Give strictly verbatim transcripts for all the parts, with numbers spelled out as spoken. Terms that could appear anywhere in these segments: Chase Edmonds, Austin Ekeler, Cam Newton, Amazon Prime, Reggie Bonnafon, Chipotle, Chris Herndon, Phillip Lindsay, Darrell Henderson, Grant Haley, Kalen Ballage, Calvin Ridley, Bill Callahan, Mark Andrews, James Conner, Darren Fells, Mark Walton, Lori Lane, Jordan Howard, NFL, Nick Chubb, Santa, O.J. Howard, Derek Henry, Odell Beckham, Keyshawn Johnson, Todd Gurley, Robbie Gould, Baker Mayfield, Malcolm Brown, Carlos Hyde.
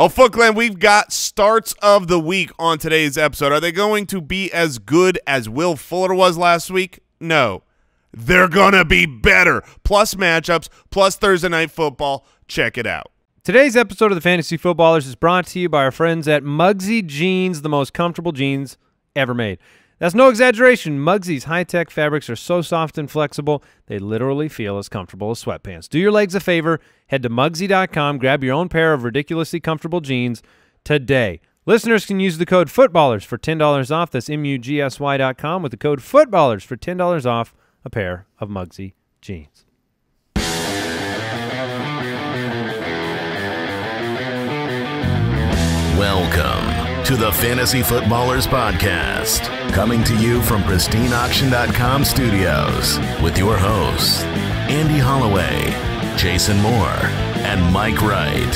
Oh, Footland, we've got starts of the week on today's episode. Are they going to be as good as Will Fuller was last week? No. They're going to be better. Plus matchups, plus Thursday Night Football. Check it out. Today's episode of the Fantasy Footballers is brought to you by our friends at Mugsy Jeans, the most comfortable jeans ever made. That's no exaggeration. Mugsy's high-tech fabrics are so soft and flexible, they literally feel as comfortable as sweatpants. Do your legs a favor. Head to Mugsy dot com. Grab your own pair of ridiculously comfortable jeans today. Listeners can use the code FOOTBALLERS for ten dollars off. That's M U G S Y dot com with the code FOOTBALLERS for ten dollars off a pair of Mugsy jeans. Welcome to the Fantasy Footballers Podcast, coming to you from Pristine Auction dot com studios with your hosts, Andy Holloway, Jason Moore, and Mike Wright.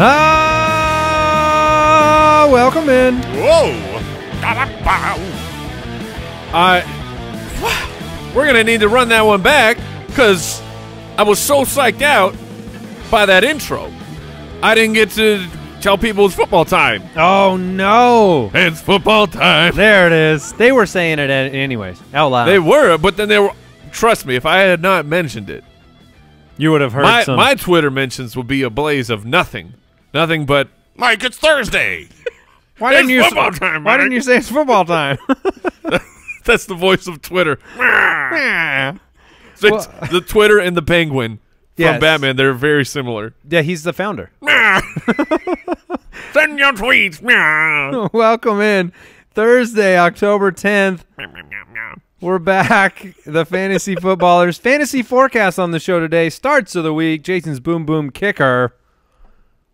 Ah, welcome in. Whoa. I, we're going to need to run that one back because I was so psyched out by that intro. I didn't get to tell people it's football time. Oh, no. It's football time. There it is. They were saying it anyways, out loud. They were, but then they were, trust me, if I had not mentioned it, you would have heard my, some. My Twitter mentions would be a blaze of nothing. Nothing but, Mike, it's Thursday. Why didn't you football say, time, Mike. Why didn't you say it's football time? That's the voice of Twitter. So well, the Twitter and the Penguin. From yes. Batman, they're very similar. Yeah, he's the founder. Send your tweets. Welcome in. Thursday, October tenth. We're back. The Fantasy Footballers. Fantasy forecast on the show today. Starts of the week. Jason's boom boom kicker.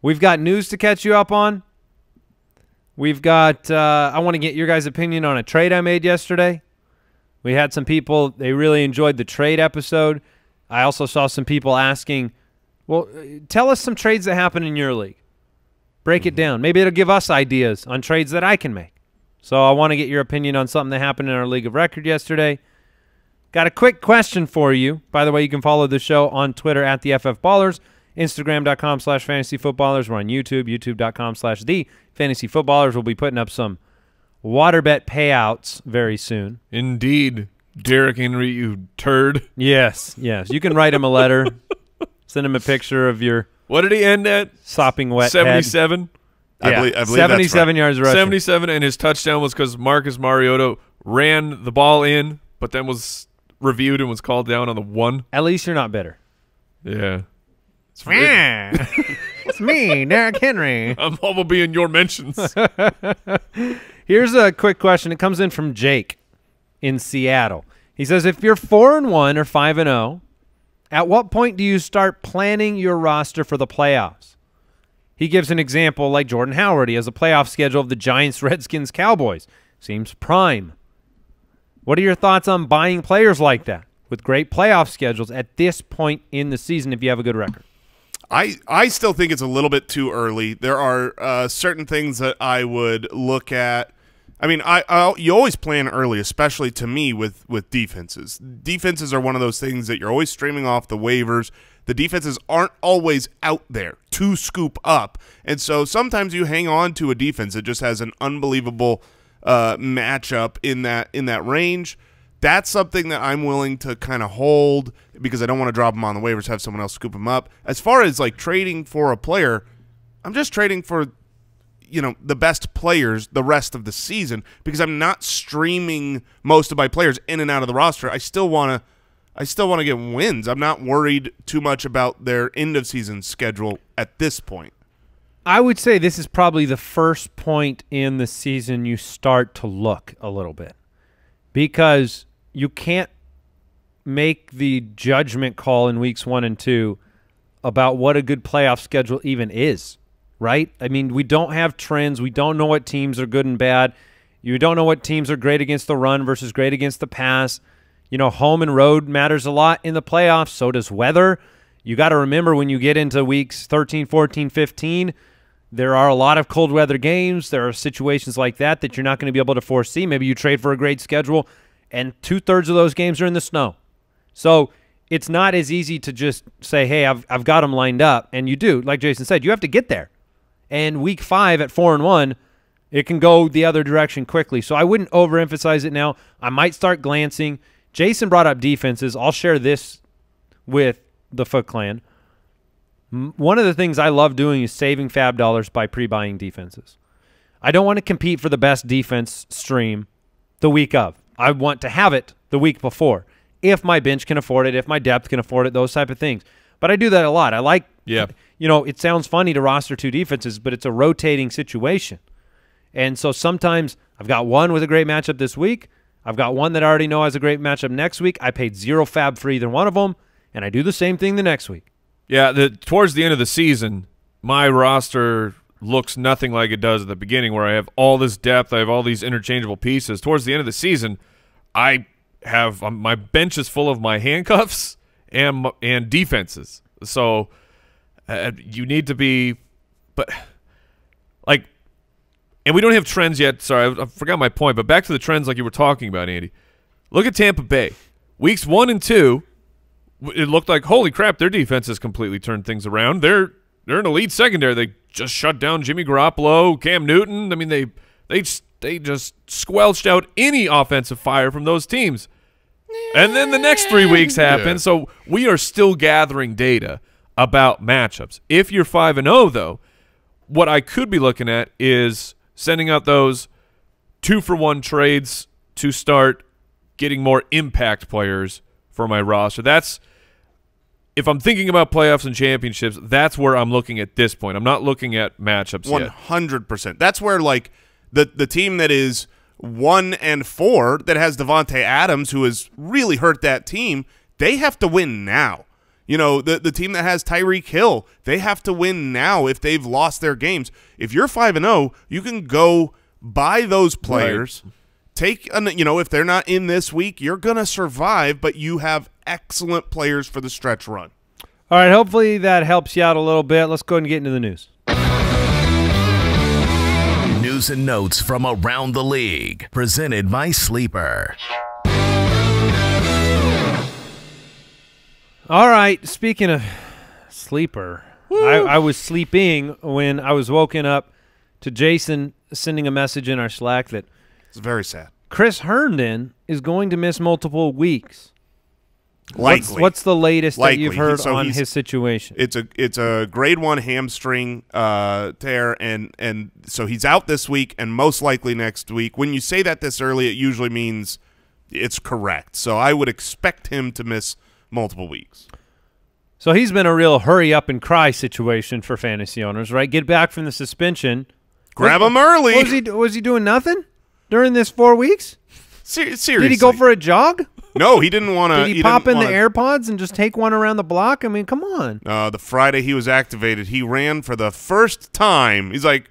We've got news to catch you up on. We've got, uh, I want to get your guys' opinion on a trade I made yesterday. We had some people, they really enjoyed the trade episode. I also saw some people asking, well, tell us some trades that happen in your league. Break mm-hmm. it down. Maybe it'll give us ideas on trades that I can make. So I want to get your opinion on something that happened in our league of record yesterday. Got a quick question for you. By the way, you can follow the show on Twitter at the F F Ballers, Instagram.com slash Fantasy Footballers. We're on YouTube, YouTube.com slash The Fantasy Footballers. We'll be putting up some water bet payouts very soon. Indeed. Derek Henry, you turd. Yes, yes. You can write him a letter. Send him a picture of your... What did he end at? Sopping wet seventy-seven? Yeah. I believe, I believe seventy-seven that's right. yards rushing. seventy-seven, and his touchdown was because Marcus Mariota ran the ball in, but then was reviewed and was called down on the one. At least you're not bitter. Yeah. It's, it's me, Derek Henry. I'm will be in your mentions. Here's a quick question. It comes in from Jake in Seattle. He says, if you're four and one or five and oh, at what point do you start planning your roster for the playoffs? He gives an example like Jordan Howard. He has a playoff schedule of the Giants, Redskins, Cowboys. Seems prime. What are your thoughts on buying players like that with great playoff schedules at this point in the season if you have a good record? I, I still think it's a little bit too early. There are uh, certain things that I would look at. I mean, I, I you always plan early, especially to me with, with defenses. Defenses are one of those things that you're always streaming off the waivers. The defenses aren't always out there to scoop up. And so sometimes you hang on to a defense that just has an unbelievable uh, matchup in that, in that range. That's something that I'm willing to kind of hold because I don't want to drop them on the waivers, have someone else scoop them up. As far as like trading for a player, I'm just trading for – you know, the best players the rest of the season because I'm not streaming most of my players in and out of the roster. I still want to I still want to get wins. I'm not worried too much about their end-of-season schedule at this point. I would say this is probably the first point in the season you start to look a little bit because you can't make the judgment call in weeks one and two about what a good playoff schedule even is. Right? I mean, we don't have trends. We don't know what teams are good and bad. You don't know what teams are great against the run versus great against the pass. You know, home and road matters a lot in the playoffs. So does weather. You got to remember when you get into weeks thirteen, fourteen, fifteen, there are a lot of cold weather games. There are situations like that that you're not going to be able to foresee. Maybe you trade for a great schedule, and two-thirds of those games are in the snow. So it's not as easy to just say, hey, I've, I've got them lined up. And you do, like Jason said, you have to get there. And week five at four and one, it can go the other direction quickly. So I wouldn't overemphasize it now. I might start glancing. Jason brought up defenses. I'll share this with the Foot Clan. One of the things I love doing is saving fab dollars by pre-buying defenses. I don't want to compete for the best defense stream the week of. I want to have it the week before if my bench can afford it, if my depth can afford it, those type of things. But I do that a lot. I like, yeah. you know, it sounds funny to roster two defenses, but it's a rotating situation. And so sometimes I've got one with a great matchup this week. I've got one that I already know has a great matchup next week. I paid zero fab for either one of them, and I do the same thing the next week. Yeah, the, towards the end of the season, my roster looks nothing like it does at the beginning where I have all this depth, I have all these interchangeable pieces. Towards the end of the season, I have um, my bench is full of my handcuffs and and defenses. So uh, you need to be – but like – and we don't have trends yet. Sorry, I forgot my point, but back to the trends like you were talking about, Andy. Look at Tampa Bay. Weeks one and two, it looked like, holy crap, their defense has completely turned things around. They're they're an elite secondary. They just shut down Jimmy Garoppolo, Cam Newton. I mean, they they they just squelched out any offensive fire from those teams. And then the next three weeks happen, yeah. so we are still gathering data about matchups. If you're five and oh, though, what I could be looking at is – sending out those two for one trades to start getting more impact players for my roster. That's – if I'm thinking about playoffs and championships, that's where I'm looking at this point. I'm not looking at matchups one hundred percent. Yet. That's where, like, the, the team that is one and four that has Devontae Adams, who has really hurt that team, they have to win now. You know, the, the team that has Tyreek Hill, they have to win now if they've lost their games. If you're five and oh, you can go buy those players. Right. Take, an, you know, if they're not in this week, you're going to survive, but you have excellent players for the stretch run. All right, hopefully that helps you out a little bit. Let's go ahead and get into the news. News and notes from around the league, presented by Sleeper. All right, speaking of Sleeper, I, I was sleeping when I was woken up to Jason sending a message in our Slack that it's very sad. Chris Herndon is going to miss multiple weeks. Likely. What's, what's the latest Likely. that you've heard so on his situation? It's a it's a grade one hamstring uh, tear, and, and so he's out this week and most likely next week. When you say that this early, it usually means it's correct. So I would expect him to miss multiple weeks. So he's been a real hurry up and cry situation for fantasy owners, right? Get back from the suspension. Grab what, him early. Was he, was he doing nothing during this four weeks? Ser seriously. Did he go for a jog? No, he didn't want to. Did he, he pop in wanna... the AirPods and just take one around the block? I mean, come on. Uh, the Friday he was activated, he ran for the first time. He's like,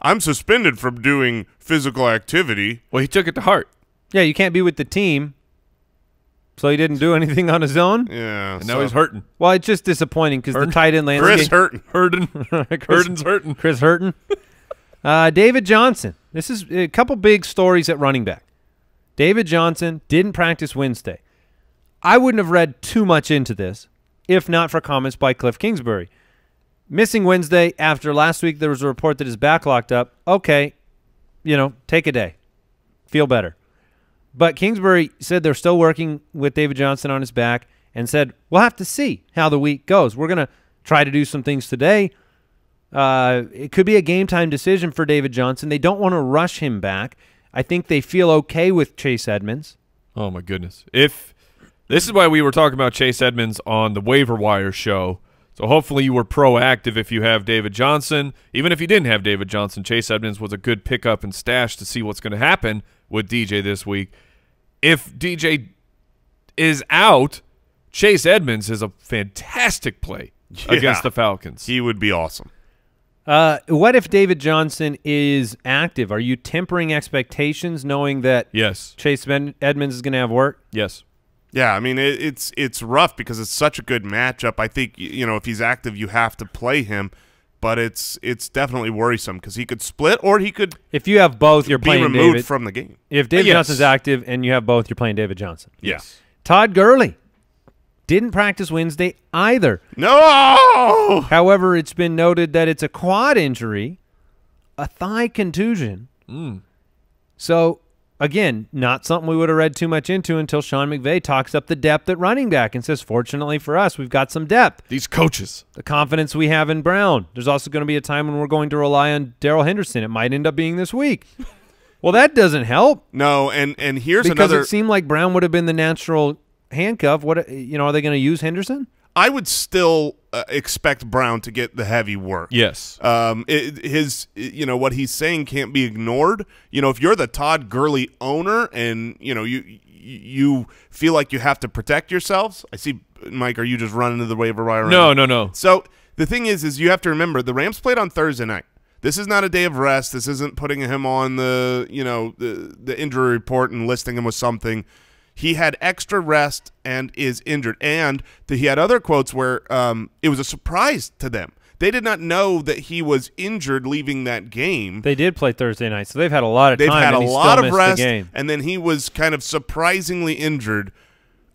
I'm suspended from doing physical activity. Well, he took it to heart. Yeah, you can't be with the team. So he didn't do anything on his own? Yeah. And now so. he's hurting. Well, it's just disappointing because the tight end landscape. Chris Hurton. Hurton. Hurton's hurting. Chris Hurton. Uh, David Johnson. This is a couple big stories at running back. David Johnson didn't practice Wednesday. I wouldn't have read too much into this if not for comments by Cliff Kingsbury. Missing Wednesday after last week, there was a report that his back locked up. Okay, you know, take a day. Feel better. But Kingsbury said they're still working with David Johnson on his back and said, we'll have to see how the week goes. We're going to try to do some things today. Uh, it could be a game-time decision for David Johnson. They don't want to rush him back. I think they feel okay with Chase Edmonds. Oh, my goodness. If this is why we were talking about Chase Edmonds on the Waiver Wire show. So hopefully you were proactive if you have David Johnson. Even if you didn't have David Johnson, Chase Edmonds was a good pickup and stash to see what's going to happen with D J this week. If D J is out, Chase Edmonds is a fantastic play yeah. against the Falcons. He would be awesome. Uh, what if David Johnson is active? Are you tempering expectations knowing that yes. Chase Edmonds is going to have work? Yes. Yeah, I mean, it, it's it's rough because it's such a good matchup. I think, you know, if he's active, you have to play him. But it's it's definitely worrisome because he could split or he could. If you have both, you're playing David. Be removed from the game. If David yes. Johnson's active and you have both, you're playing David Johnson. Yes. Todd Gurley didn't practice Wednesday either. No! However, it's been noted that it's a quad injury, a thigh contusion. Mm. So, again, not something we would have read too much into until Sean McVay talks up the depth at running back and says, fortunately for us, we've got some depth. These coaches. The confidence we have in Brown. There's also going to be a time when we're going to rely on Darrell Henderson. It might end up being this week. Well, that doesn't help. No, and, and here's because another. Because it seemed like Brown would have been the natural handcuff. What, you know, are they going to use Henderson? I would still uh, expect Brown to get the heavy work. Yes. Um, it, his, you know, what he's saying can't be ignored. You know, if you're the Todd Gurley owner and, you know, you you feel like you have to protect yourselves. I see, Mike, are you just running to the waiver wire? No, no, no. So the thing is, is you have to remember the Rams played on Thursday night. This is not a day of rest. This isn't putting him on the, you know, the, the injury report and listing him with something. He had extra rest and is injured. And the, he had other quotes where um, it was a surprise to them. They did not know that he was injured leaving that game. They did play Thursday night, so they've had a lot of they've time. They've had and a lot of rest, the game. And then he was kind of surprisingly injured.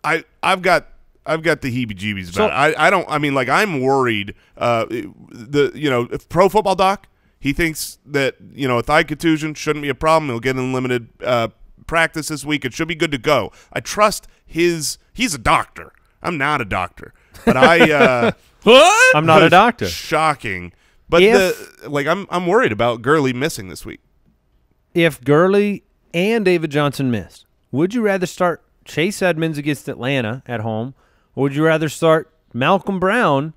I I've got I've got the heebie-jeebies about so, it. I I don't. I mean, like I'm worried. Uh, the you know, if Pro Football Doc. He thinks that, you know, a thigh contusion shouldn't be a problem. He'll get in limited uh, practice this week. It should be good to go. I trust his – he's a doctor. I'm not a doctor. But I uh, – What? I'm not a doctor. Shocking. But, if, the, like, I'm, I'm worried about Gurley missing this week. If Gurley and David Johnson missed, would you rather start Chase Edmonds against Atlanta at home, or would you rather start Malcolm Brown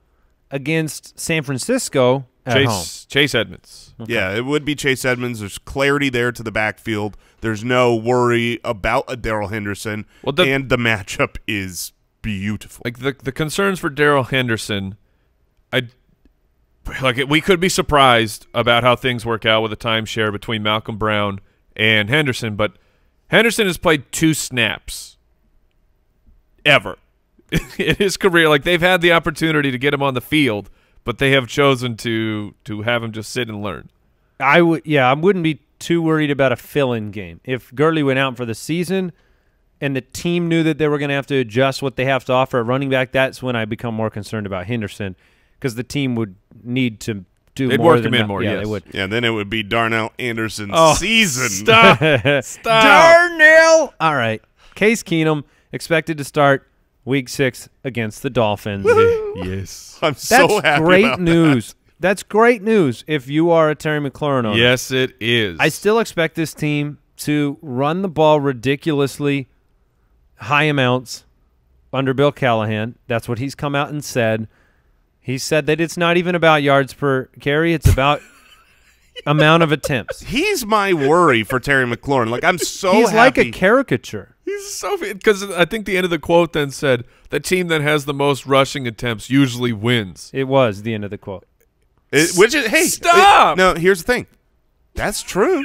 against San Francisco – Chase, Chase Edmonds. Okay. Yeah, it would be Chase Edmonds. There's clarity there to the backfield. There's no worry about a Darrell Henderson, well, the, and the matchup is beautiful. Like the the concerns for Darrell Henderson, I like it, we could be surprised about how things work out with a timeshare between Malcolm Brown and Henderson, but Henderson has played two snaps ever in his career. Like they've had the opportunity to get him on the field. But they have chosen to to have him just sit and learn. I would, yeah, I wouldn't be too worried about a fill-in game if Gurley went out for the season, and the team knew that they were going to have to adjust what they have to offer at running back. That's when I become more concerned about Henderson because the team would need to do They'd more. They'd work him in more, yeah, yes. They would. Yeah, then it would be Darnell Anderson's oh, season. Stop, stop, Darnell. All right, Case Keenum expected to start Week six against the Dolphins. Yes. I'm so That's happy great about news. That. That's great news if you are a Terry McLaurin owner. Yes, it is. I still expect this team to run the ball ridiculously high amounts under Bill Callahan. That's what he's come out and said. He said that it's not even about yards per carry. It's about amount of attempts. He's my worry for Terry McLaurin. Like, I'm so He's happy. Like a caricature. He's so – because I think the end of the quote then said, the team that has the most rushing attempts usually wins. It was the end of the quote. It, which is – hey. Stop. It, no, here's the thing. That's true,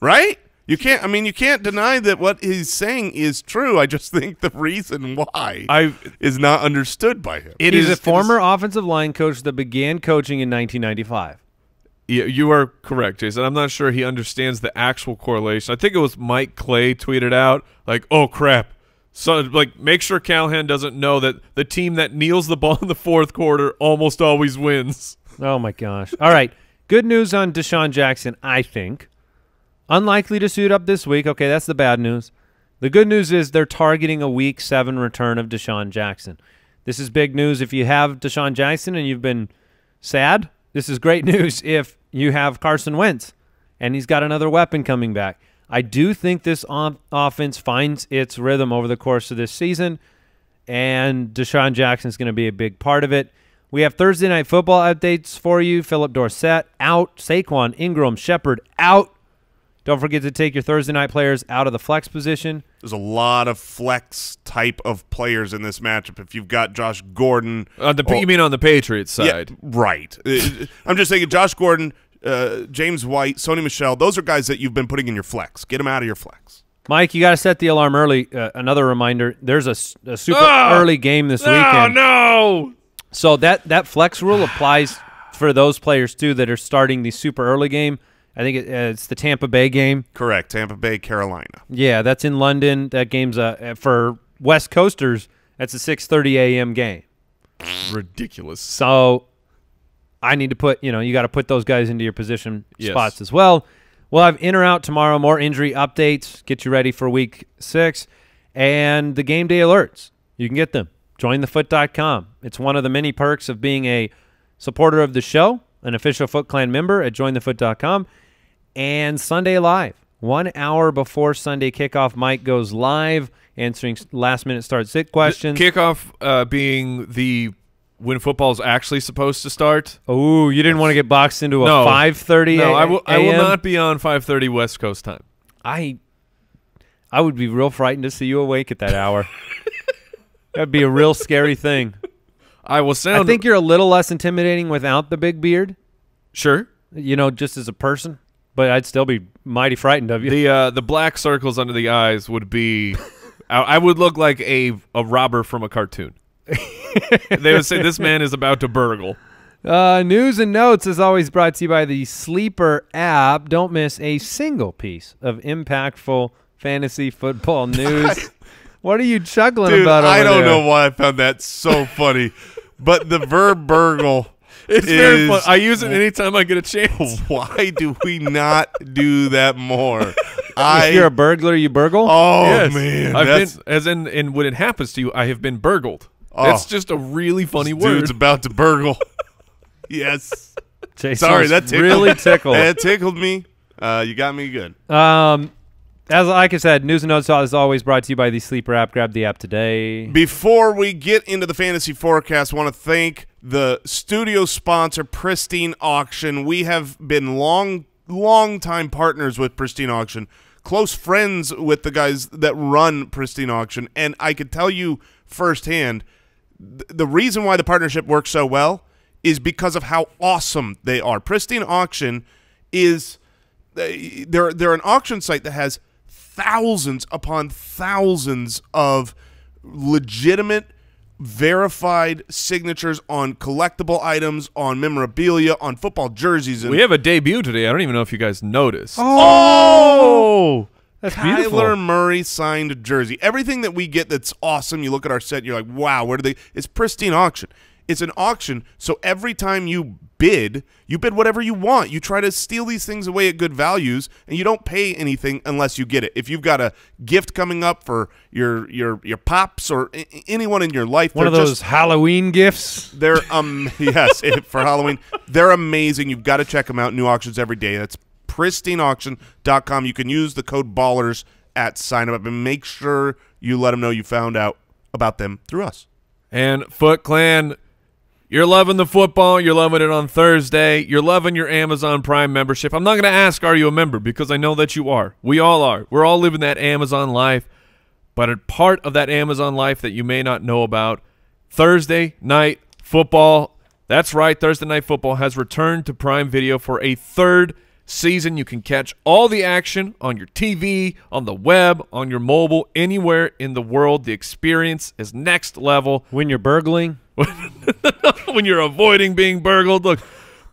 right? You can't – I mean, you can't deny that what he's saying is true. I just think the reason why I, is not understood by him. It he's is, a former is, offensive line coach that began coaching in nineteen ninety-five. Yeah, you are correct, Jason. I'm not sure he understands the actual correlation. I think it was Mike Clay tweeted out, like, oh, crap. So, like, make sure Callahan doesn't know that the team that kneels the ball in the fourth quarter almost always wins. Oh, my gosh. All right. Good news on Deshaun Jackson, I think. Unlikely to suit up this week. Okay, that's the bad news. The good news is they're targeting a week seven return of Deshaun Jackson. This is big news if you have Deshaun Jackson and you've been sad. This is great news if you have Carson Wentz, and he's got another weapon coming back. I do think this on offense finds its rhythm over the course of this season, and Deshaun Jackson is going to be a big part of it. We have Thursday Night Football updates for you. Philip Dorsett out. Saquon Ingram Shepard out. Don't forget to take your Thursday night players out of the flex position. There's a lot of flex type of players in this matchup. If you've got Josh Gordon. Uh, the, or, you mean on the Patriots side? Yeah, right. I'm just thinking Josh Gordon, uh, James White, Sony Michel, those are guys that you've been putting in your flex. Get them out of your flex. Mike, you got to set the alarm early. Uh, another reminder, there's a, a super oh, early game this no, weekend. Oh, no. So that, that flex rule applies for those players, too, that are starting the super early game. I think it, uh, it's the Tampa Bay game. Correct, Tampa Bay, Carolina. Yeah, that's in London. That game's uh, for West Coasters That's a six thirty a m game. Ridiculous. So I need to put, you know, you got to put those guys into your position yes. spots as well. We'll have in or out tomorrow, more injury updates, get you ready for week six, and the game day alerts. You can get them. Join the foot dot com. It's one of the many perks of being a supporter of the show, an official Foot Clan member at join the foot dot com. And Sunday Live, one hour before Sunday kickoff, Mike goes live answering last-minute start-sit questions. The kickoff uh, being the when football's actually supposed to start. Oh, you didn't want to get boxed into a no. five thirty. No, I will, I will not be on five thirty West Coast time. I I would be real frightened to see you awake at that hour. That'd be a real scary thing. I will sound. I think you're a little less intimidating without the big beard. Sure. You know, just as a person, but I'd still be mighty frightened of you. The uh, the black circles under the eyes would be. I, I would look like a a robber from a cartoon. They would say, this man is about to burgle. Uh, news and Notes is always brought to you by the Sleeper app. Don't miss a single piece of impactful fantasy football news. What are you chuckling Dude, about over I don't there? know why I found that so funny, but the verb burgle it's is, very fun. I use it anytime I get a chance. Why do we not do that more? I, if you're a burglar, you burgle? Oh, yes. man. I've that's, been, as in, in when it happens to you, I have been burgled. Oh, that's just a really funny this word. Dude's about to burgle. Yes. Chase Sorry, that tickled. really tickled. That tickled me. Uh, you got me good. Um, as like I said, News and Notes is always brought to you by the Sleeper app. Grab the app today. Before we get into the fantasy forecast, I want to thank the studio sponsor, Pristine Auction. We have been long, long time partners with Pristine Auction, close friends with the guys that run Pristine Auction, and I could tell you firsthand, the reason why the partnership works so well is because of how awesome they are. Pristine Auction is they're they're an auction site that has thousands upon thousands of legitimate, verified signatures on collectible items, on memorabilia, on football jerseys. And we have a debut today. I don't even know if you guys noticed. Oh. oh! That's Kyler beautiful. Murray signed a jersey. Everything that we get that's awesome, you look at our set, you're like, wow, where do they – it's Pristine Auction. It's an auction, so every time you bid, you bid whatever you want. You try to steal these things away at good values, and you don't pay anything unless you get it. If you've got a gift coming up for your your your pops or anyone in your life. One of those just, Halloween gifts? They're um Yes, it, for Halloween. They're amazing. You've got to check them out. New auctions every day. That's Pristine Auction dot com. You can use the code BALLERS at sign up and make sure you let them know you found out about them through us. And Foot Clan, you're loving the football. You're loving it on Thursday. You're loving your Amazon Prime membership. I'm not going to ask, are you a member? Because I know that you are. We all are. We're all living that Amazon life. But a part of that Amazon life that you may not know about, Thursday night football. That's right. Thursday night football has returned to Prime Video for a third time. Season. You can catch all the action on your T V, on the web, on your mobile, anywhere in the world. The experience is next level. When you're burgling. When you're avoiding being burgled. Look,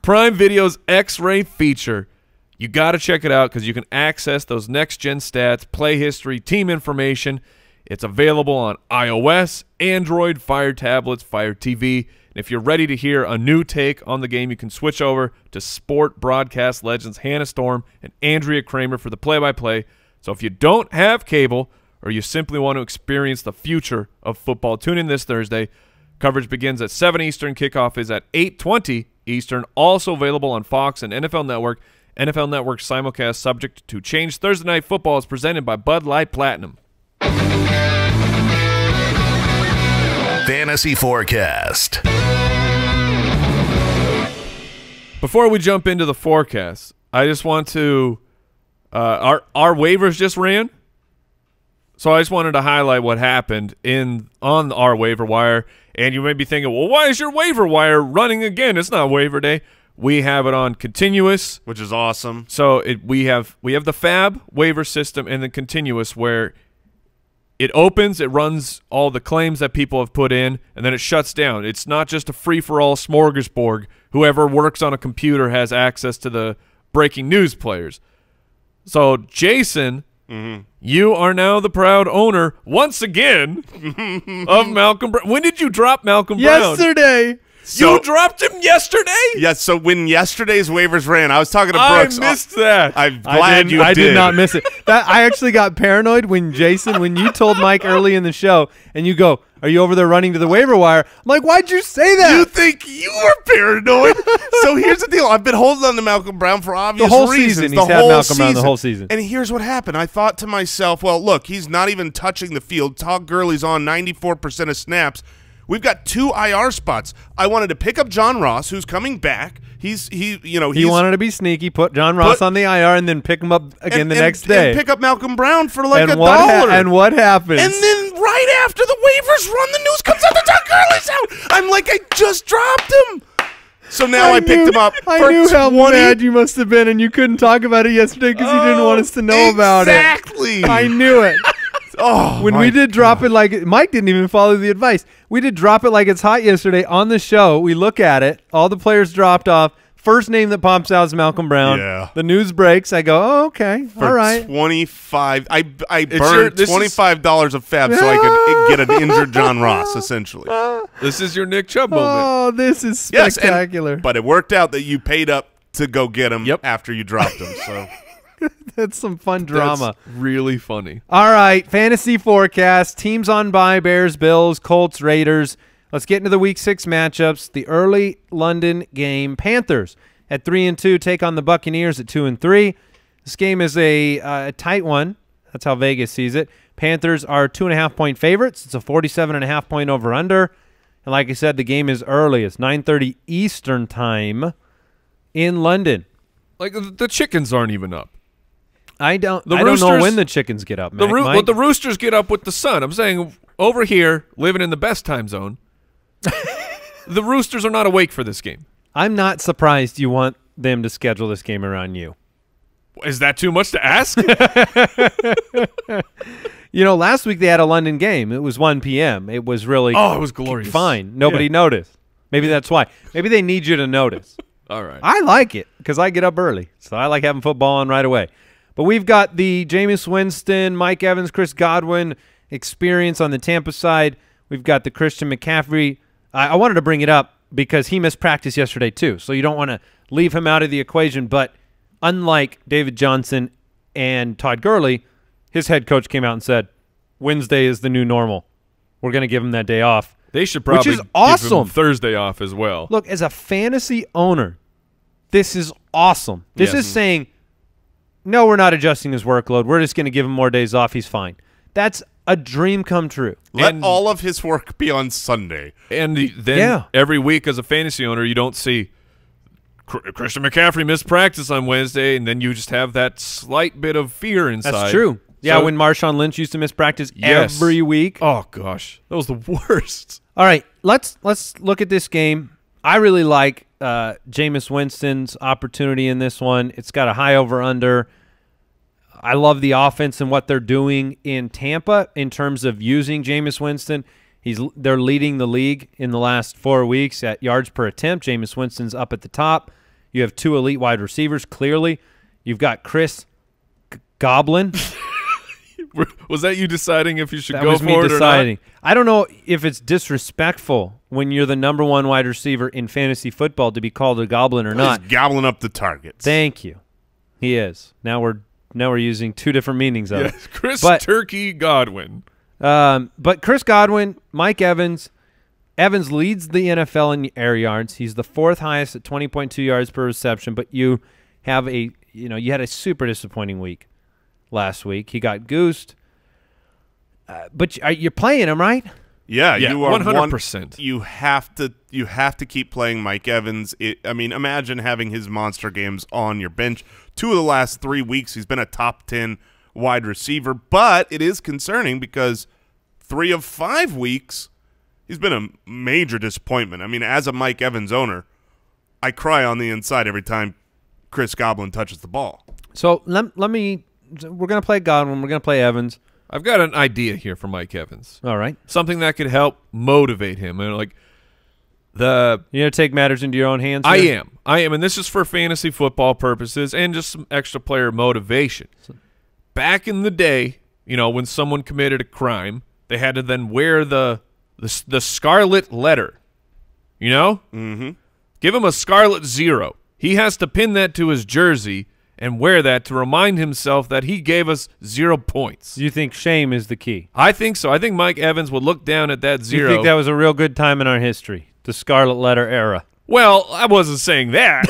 Prime Video's X-Ray feature, you got to check it out because you can access those next-gen stats, play history, team information. It's available on iOS, Android, Fire tablets, Fire T V. And if you're ready to hear a new take on the game, you can switch over to sport broadcast legends Hannah Storm and Andrea Kramer for the play-by-play. So if you don't have cable or you simply want to experience the future of football, tune in this Thursday. Coverage begins at seven Eastern. Kickoff is at eight twenty Eastern. Also available on Fox and N F L Network. N F L Network simulcast subject to change. Thursday Night Football is presented by Bud Light Platinum. Fantasy Forecast. Before we jump into the forecast, I just want to uh, – our, our waivers just ran. So I just wanted to highlight what happened in on our waiver wire. And you may be thinking, well, why is your waiver wire running again? It's not waiver day. We have it on continuous. Which is awesome. So it, we have we have the FAB waiver system and the continuous where – it opens, it runs all the claims that people have put in, and then it shuts down. It's not just a free-for-all smorgasbord. Whoever works on a computer has access to the breaking news players. So Jason Mm-hmm. You are now the proud owner, once again, of Malcolm Brown. When did you drop Malcolm Brown? Yesterday. So, you dropped him yesterday? Yes, so when yesterday's waivers ran, I was talking to Brooks. I missed that. I'm glad you did. I did not miss it. That, I actually got paranoid when Jason, when you told Mike early in the show, and you go, are you over there running to the waiver wire? I'm like, why'd you say that? You think you were paranoid? So here's the deal. I've been holding on to Malcolm Brown for obvious reasons. The whole reasons. season. The he's whole had Malcolm season. Brown the whole season. And here's what happened. I thought to myself, well, look, he's not even touching the field. Todd Gurley's on ninety-four percent of snaps. We've got two I R spots. I wanted to pick up John Ross, who's coming back. He's he, you know, he's, he wanted to be sneaky, put John Ross put, on the I R, and then pick him up again and, the and, next day. And pick up Malcolm Brown for like and a what dollar. And what happens? And then right after the waivers run, the news comes out that Todd Gurley's out. I'm like, I just dropped him. So now I, I knew, picked him up. I for knew how mad you must have been, and you couldn't talk about it yesterday because oh, you didn't want us to know exactly. about it. Exactly. I knew it. Oh, when we did drop God. it like Mike didn't even follow the advice. We did drop it like it's hot yesterday on the show. We look at it. All the players dropped off. First name that pops out is Malcolm Brown. Yeah. The news breaks. I go, oh, okay. For all right. twenty-five. I I burned your, twenty-five dollars is, of fab so I could get an injured John Ross, essentially. This is your Nick Chubb moment. Oh, this is spectacular. Yes, and, but it worked out that you paid up to go get him yep. after you dropped him. So. That's some fun drama. That's really funny. All right, fantasy forecast. Teams on bye, Bears, Bills, Colts, Raiders. Let's get into the week six matchups. The early London game. Panthers at three and two take on the Buccaneers at two and three. This game is a, uh, a tight one. That's how Vegas sees it. Panthers are two and a half point favorites. It's a forty-seven and a half point over under. And like I said, the game is early. It's nine thirty Eastern time in London. Like the chickens aren't even up. I don't. The I roosters, don't know when the chickens get up. Mac, the, roo Mike. the roosters get up with the sun. I'm saying over here, living in the best time zone, the roosters are not awake for this game. I'm not surprised you want them to schedule this game around you. Is that too much to ask? You know, last week they had a London game. It was one P M It was really oh, it was glorious. Fine, nobody yeah. noticed. Maybe that's why. Maybe they need you to notice. All right, I like it because I get up early, so I like having football on right away. But we've got the Jameis Winston, Mike Evans, Chris Godwin experience on the Tampa side. We've got the Christian McCaffrey. I, I wanted to bring it up because he missed practice yesterday too, so you don't want to leave him out of the equation. But unlike David Johnson and Todd Gurley, his head coach came out and said, Wednesday is the new normal. We're going to give him that day off. They should probably which is awesome. give him Thursday off as well. Look, as a fantasy owner, this is awesome. This yeah. is saying – no, we're not adjusting his workload. We're just going to give him more days off. He's fine. That's a dream come true. Let and, all of his work be on Sunday. And then yeah. every week as a fantasy owner, you don't see Christian McCaffrey miss practice on Wednesday, and then you just have that slight bit of fear inside. That's true. Yeah, so, when Marshawn Lynch used to miss practice yes. every week. Oh, gosh. That was the worst. All right, let's, let's look at this game. I really like uh, Jameis Winston's opportunity in this one. It's got a high over-under. I love the offense and what they're doing in Tampa in terms of using Jameis Winston. He's They're leading the league in the last four weeks at yards per attempt. Jameis Winston's up at the top. You have two elite wide receivers, clearly. You've got Chris G Goblin. Was that you deciding if you should that go was for me it deciding. Or not? I don't know if it's disrespectful when you're the number one wide receiver in fantasy football to be called a goblin or not. He's gobbling up the targets. Thank you. He is. Now we're now we're using two different meanings of yes, it. Chris but, Turkey Godwin. Um, but Chris Godwin, Mike Evans. Evans leads the N F L in air yards. He's the fourth highest at twenty point two yards per reception. But you have a you know you had a super disappointing week. Last week he got goosed, uh, but you're playing him, right? Yeah, yeah, you are one hundred percent. You have to, you have to keep playing Mike Evans. It, I mean, imagine having his monster games on your bench. Two of the last three weeks, he's been a top ten wide receiver, but it is concerning because three of five weeks, he's been a major disappointment. I mean, as a Mike Evans owner, I cry on the inside every time Chris Goblin touches the ball. So let let me. We're going to play Godwin. We're going to play Evans. I've got an idea here for Mike Evans. All right. Something that could help motivate him. And like the You're going to take matters into your own hands here? I am. I am. And this is for fantasy football purposes and just some extra player motivation. back in the day, you know, when someone committed a crime, they had to then wear the the, the scarlet letter, you know? Mm-hmm. Give him a scarlet zero. He has to pin that to his jersey and wear that to remind himself that he gave us zero points. You think shame is the key? I think so. I think Mike Evans would look down at that zero. You think that was a real good time in our history, the scarlet letter era? Well, I wasn't saying that,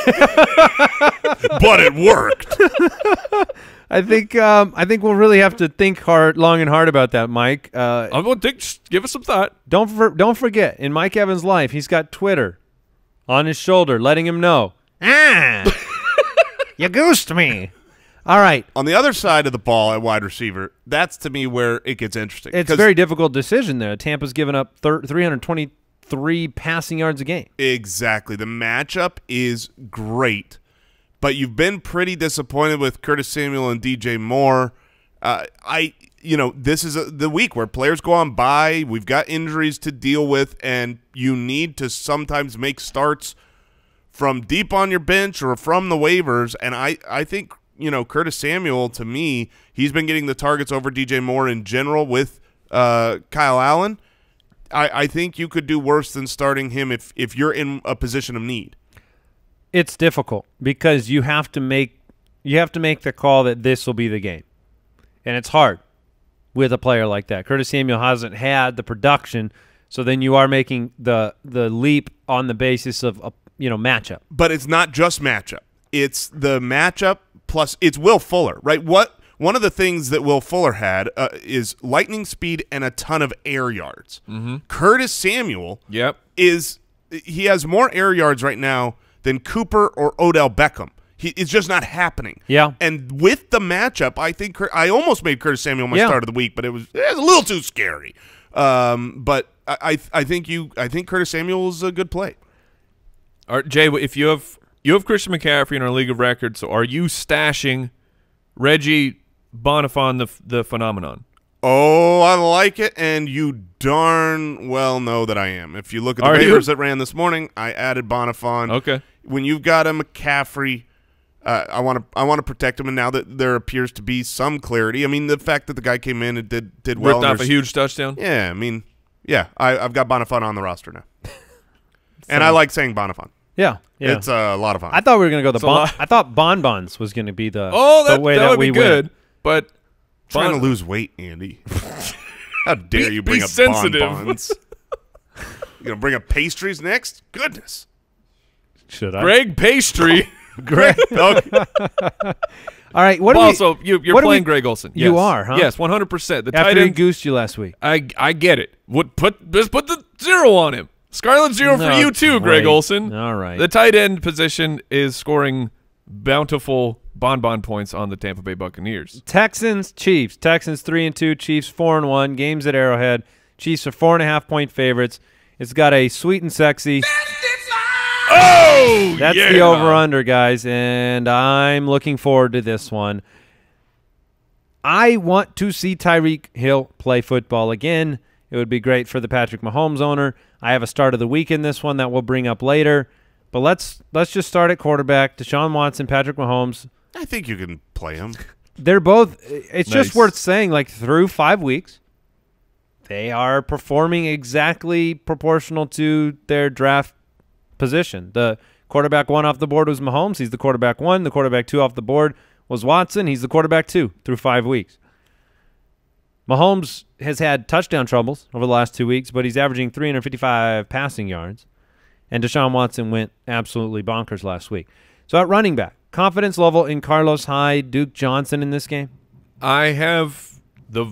but it worked. I think um, I think we'll really have to think hard, long and hard about that, Mike. Uh, I'm gonna think, just give us some thought. Don't for, don't forget, in Mike Evans' life, he's got Twitter on his shoulder, letting him know, ah, you goosed me. All right. On the other side of the ball at wide receiver, that's to me where it gets interesting. It's a very difficult decision there. Tampa's given up three hundred twenty. Three passing yards a game. Exactly. The matchup is great, but you've been pretty disappointed with Curtis Samuel and D J Moore. Uh, I, you know, this is a, the week where players go on bye. We've got injuries to deal with, and you need to sometimes make starts from deep on your bench or from the waivers. And I, I think, you know, Curtis Samuel, to me, he's been getting the targets over D J Moore in general with uh, Kyle Allen. I, I think you could do worse than starting him if, if you're in a position of need. It's difficult because you have to make you have to make the call that this will be the game. And it's hard with a player like that. Curtis Samuel hasn't had the production, so then you are making the the leap on the basis of a you know matchup. But it's not just matchup. It's the matchup plus it's Will Fuller, right? What One of the things that Will Fuller had uh, is lightning speed and a ton of air yards. Mm-hmm. Curtis Samuel yep. is he has more air yards right now than Cooper or Odell Beckham. He, it's just not happening. Yeah. And with the matchup, I think I almost made Curtis Samuel my yeah. start of the week, but it was, it was a little too scary. Um, but I, I I think you I think Curtis Samuel is a good play. All right, Jay, if you have you have Christian McCaffrey in our league of records, so are you stashing Reggie Bonnafon, the the phenomenon? Oh, I like it, and you darn well know that I am. If you look at the papers that ran this morning, I added Bonnafon. Okay. When you've got a McCaffrey, uh, I want to I want to protect him, and now that there appears to be some clarity, I mean, the fact that the guy came in and did did well, ripped off a huge touchdown. Yeah, I mean, yeah, I, I've got Bonnafon on the roster now, so. And I like saying Bonnafon. Yeah, yeah, it's a lot of fun. I thought we were gonna go the bon I thought bonbons was gonna be the oh that, the way that, that would we be good. Win. But trying to lose weight, Andy. How dare be, you bring be up sensitive. Bonbons? You gonna bring up pastries next? Goodness. Should I? Greg Pastry. Greg. Okay. All right. What? Well, also, you, you're what playing we, Greg Olsen. Yes. You are, huh? Yes, one hundred percent. The tight end goosed you last week. I I get it. What put just put the zero on him. Scarlet zero no, for you too, right. Greg Olsen. All right. The tight end position is scoring bountiful bonbon points on the Tampa Bay Buccaneers. Texans, Chiefs. Texans three and two, Chiefs four and one. Games at Arrowhead. Chiefs are four and a half point favorites. It's got a sweet and sexy. Oh, that's yeah. the over under, guys, and I'm looking forward to this one. I want to see Tyreek Hill play football again. It would be great for the Patrick Mahomes owner. I have a start of the week in this one that we'll bring up later. But let's let's just start at quarterback. Deshaun Watson, Patrick Mahomes. I think you can play them. They're both – it's nice. Just worth saying, like, through five weeks, they are performing exactly proportional to their draft position. The quarterback one off the board was Mahomes. He's the quarterback one. The quarterback two off the board was Watson. He's the quarterback two through five weeks. Mahomes has had touchdown troubles over the last two weeks, but he's averaging three hundred fifty-five passing yards. And Deshaun Watson went absolutely bonkers last week. So at running back, confidence level in Carlos Hyde, Duke Johnson in this game? I have the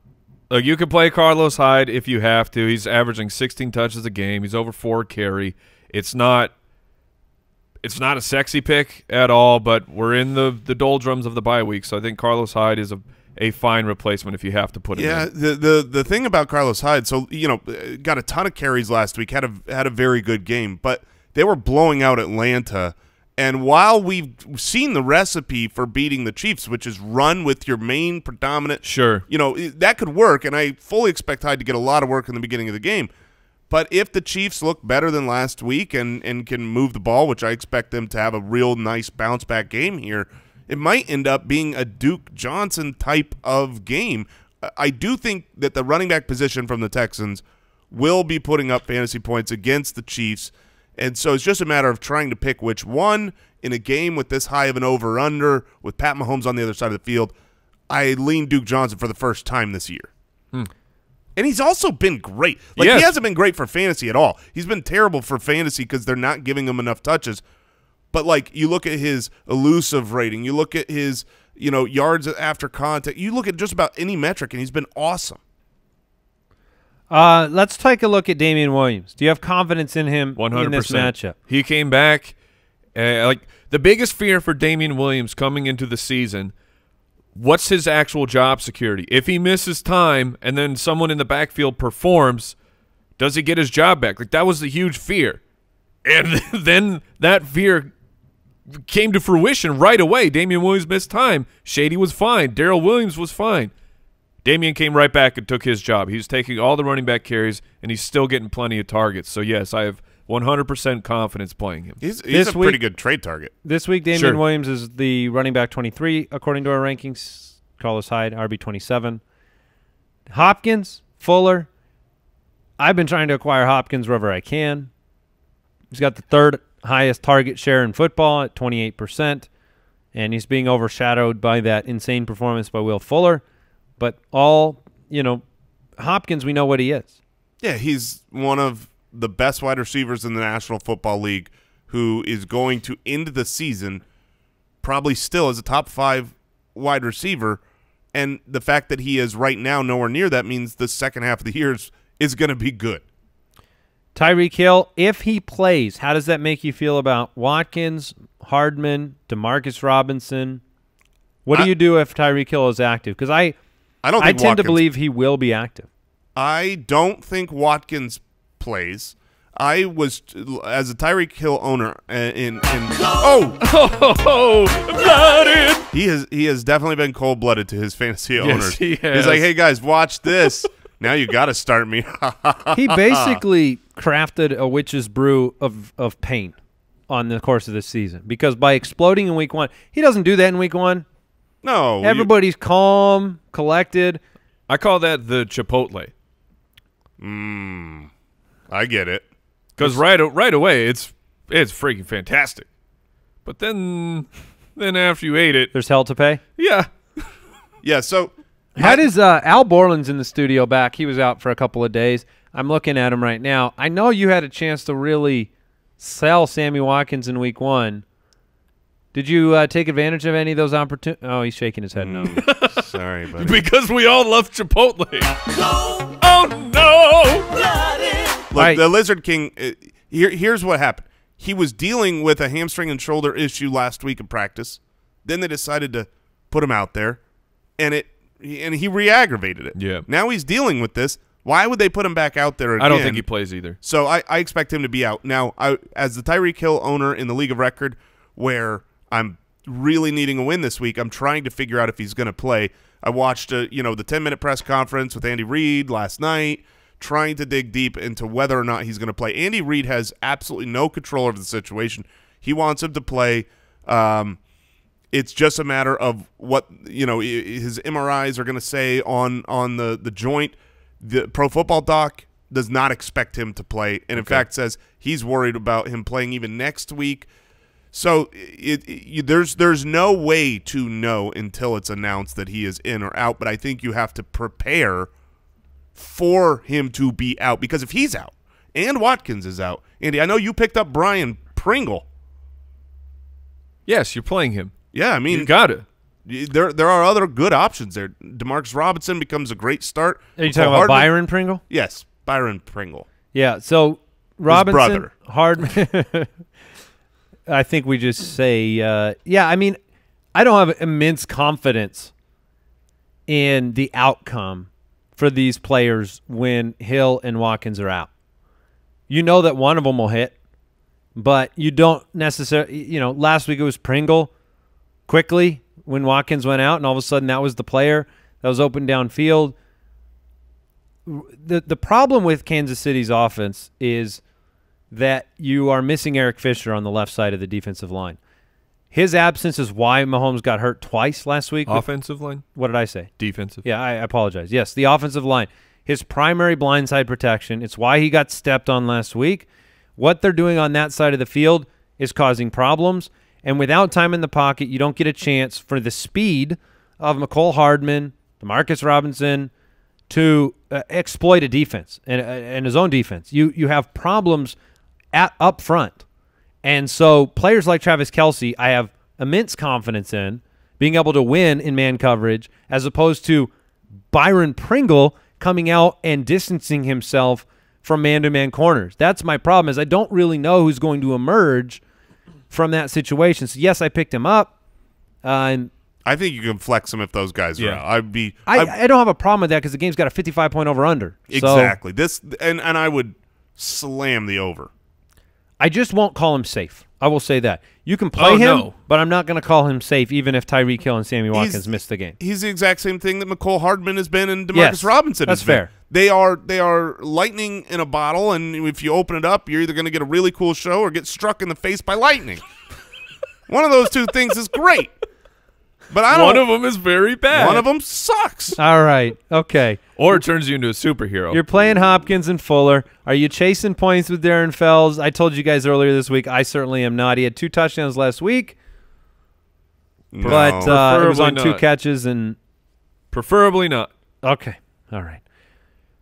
– look, you can play Carlos Hyde if you have to. He's averaging sixteen touches a game. He's over four carry. It's not – it's not a sexy pick at all, but we're in the, the doldrums of the bye week, so I think Carlos Hyde is a – a fine replacement if you have to put him yeah, in. Yeah, the, the the thing about Carlos Hyde, so, you know, got a ton of carries last week, had a had a very good game, but they were blowing out Atlanta. And while we've seen the recipe for beating the Chiefs, which is run with your main predominant, sure, you know, that could work, and I fully expect Hyde to get a lot of work in the beginning of the game. But if the Chiefs look better than last week and, and can move the ball, which I expect them to have a real nice bounce-back game here, it might end up being a Duke Johnson type of game. I do think that the running back position from the Texans will be putting up fantasy points against the Chiefs, and so it's just a matter of trying to pick which one in a game with this high of an over-under, with Pat Mahomes on the other side of the field. I lean Duke Johnson for the first time this year. Hmm. And he's also been great. Like, yes. He hasn't been great for fantasy at all. He's been terrible for fantasy because they're not giving him enough touches. But, like, you look at his elusive rating. You look at his, you know, yards after contact. You look at just about any metric, and he's been awesome. Uh, let's take a look at Damian Williams. Do you have confidence in him one hundred percent. In this matchup? He came back. Uh, like, the biggest fear for Damian Williams coming into the season, what's his actual job security? If he misses time and then someone in the backfield performs, does he get his job back? Like, that was the huge fear. And then that fear came to fruition right away. Damian Williams missed time. Shady was fine. Darrell Williams was fine. Damian came right back and took his job. He was taking all the running back carries, and he's still getting plenty of targets. So, yes, I have one hundred percent confidence playing him. He's, he's a week, pretty good trade target. This week, Damian sure. Williams is the running back twenty-three, according to our rankings. Carlos Hyde, R B twenty-seven. Hopkins, Fuller. I've been trying to acquire Hopkins wherever I can. He's got the third highest target share in football at twenty-eight percent, and he's being overshadowed by that insane performance by Will Fuller. But all, you know, Hopkins, we know what he is. Yeah, he's one of the best wide receivers in the National Football League who is going to end the season probably still as a top five wide receiver. And the fact that he is right now nowhere near that means the second half of the year is, is going to be good. Tyreek Hill, if he plays, how does that make you feel about Watkins, Hardman, DeMarcus Robinson? What I, do you do if Tyreek Hill is active? Because I... I, don't think I tend Watkins, to believe he will be active. I don't think Watkins plays. I was, as a Tyreek Hill owner, uh, in, in oh, oh, oh, blooded. He has he has definitely been cold blooded to his fantasy yes, owners. He has. He's like, hey guys, watch this. Now you got to start me. He basically crafted a witch's brew of of pain on the course of this season, because by exploding in week one, he doesn't do that in week one. No. Everybody's you, calm, collected. I call that the Chipotle. Mm, I get it. Because right, right away, it's it's freaking fantastic. But then then after you ate it. There's hell to pay? Yeah. Yeah, so. How does uh, Al Borland's in the studio back. He was out for a couple of days. I'm looking at him right now. I know you had a chance to really sell Sammy Watkins in week one. Did you uh, take advantage of any of those opportunities? Oh, he's shaking his head no. Sorry, buddy. Because we all love Chipotle. Oh, oh no! Look, right. The Lizard King, uh, here, here's what happened. He was dealing with a hamstring and shoulder issue last week in practice. Then they decided to put him out there, and it and he re-aggravated it. Yeah. Now he's dealing with this. Why would they put him back out there again? I don't think he plays either. So I, I expect him to be out. Now, I, as the Tyreek Hill owner in the League of Record, where – I'm really needing a win this week. I'm trying to figure out if he's going to play. I watched, a, you know, the ten-minute press conference with Andy Reid last night, trying to dig deep into whether or not he's going to play. Andy Reid has absolutely no control over the situation. He wants him to play. Um, it's just a matter of what, you know, his M R Is are going to say on on the, the joint. The Pro Football Doc does not expect him to play, and in okay. fact says he's worried about him playing even next week. So it, it, there's there's no way to know until it's announced that he is in or out, but I think you have to prepare for him to be out, because if he's out and Watkins is out, Andy, I know you picked up Brian Pringle. Yes, you're playing him. Yeah, I mean, you got it. There there are other good options there. DeMarcus Robinson becomes a great start. Are you talking about Hardman? Byron Pringle? Yes, Byron Pringle. Yeah, so Robinson, his brother. Hardman. I think we just say, uh, yeah, I mean, I don't have immense confidence in the outcome for these players when Hill and Watkins are out. You know that one of them will hit, but you don't necessarily, you know, last week it was Pringle quickly when Watkins went out, and all of a sudden that was the player that was open downfield. The, the problem with Kansas City's offense is that you are missing Eric Fisher on the left side of the defensive line. His absence is why Mahomes got hurt twice last week. Offensive line? What did I say? Defensive. Yeah, I apologize. Yes, the offensive line. His primary blindside protection. It's why he got stepped on last week. What they're doing on that side of the field is causing problems. And without time in the pocket, you don't get a chance for the speed of Mecole Hardman, DeMarcus Robinson, to uh, exploit a defense and, uh, and his own defense. You, you have problems at, up front. And so players like Travis Kelce, I have immense confidence in being able to win in man coverage as opposed to Byron Pringle coming out and distancing himself from man-to-man corners. That's my problem, is I don't really know who's going to emerge from that situation. So, yes, I picked him up. Uh, and I think you can flex him if those guys yeah. are out. I'd be, I, I'd, I don't have a problem with that because the game's got a fifty-five point over-under. Exactly. So, this and, and I would slam the over. I just won't call him safe. I will say that. You can play oh, him, no. but I'm not going to call him safe even if Tyreek Hill and Sammy Watkins he's, miss the game. He's the exact same thing that Mecole Hardman has been and DeMarcus yes, Robinson has been. That's fair. They are, they are lightning in a bottle, and if you open it up, you're either going to get a really cool show or get struck in the face by lightning. One of those two things is great. But I don't, one of them is very bad. One of them sucks. All right. Okay. Or it turns you into a superhero. You're playing Hopkins and Fuller. Are you chasing points with Darren Fells? I told you guys earlier this week, I certainly am not. He had two touchdowns last week. No. But uh, it was on not. two catches. And preferably not. Okay. All right.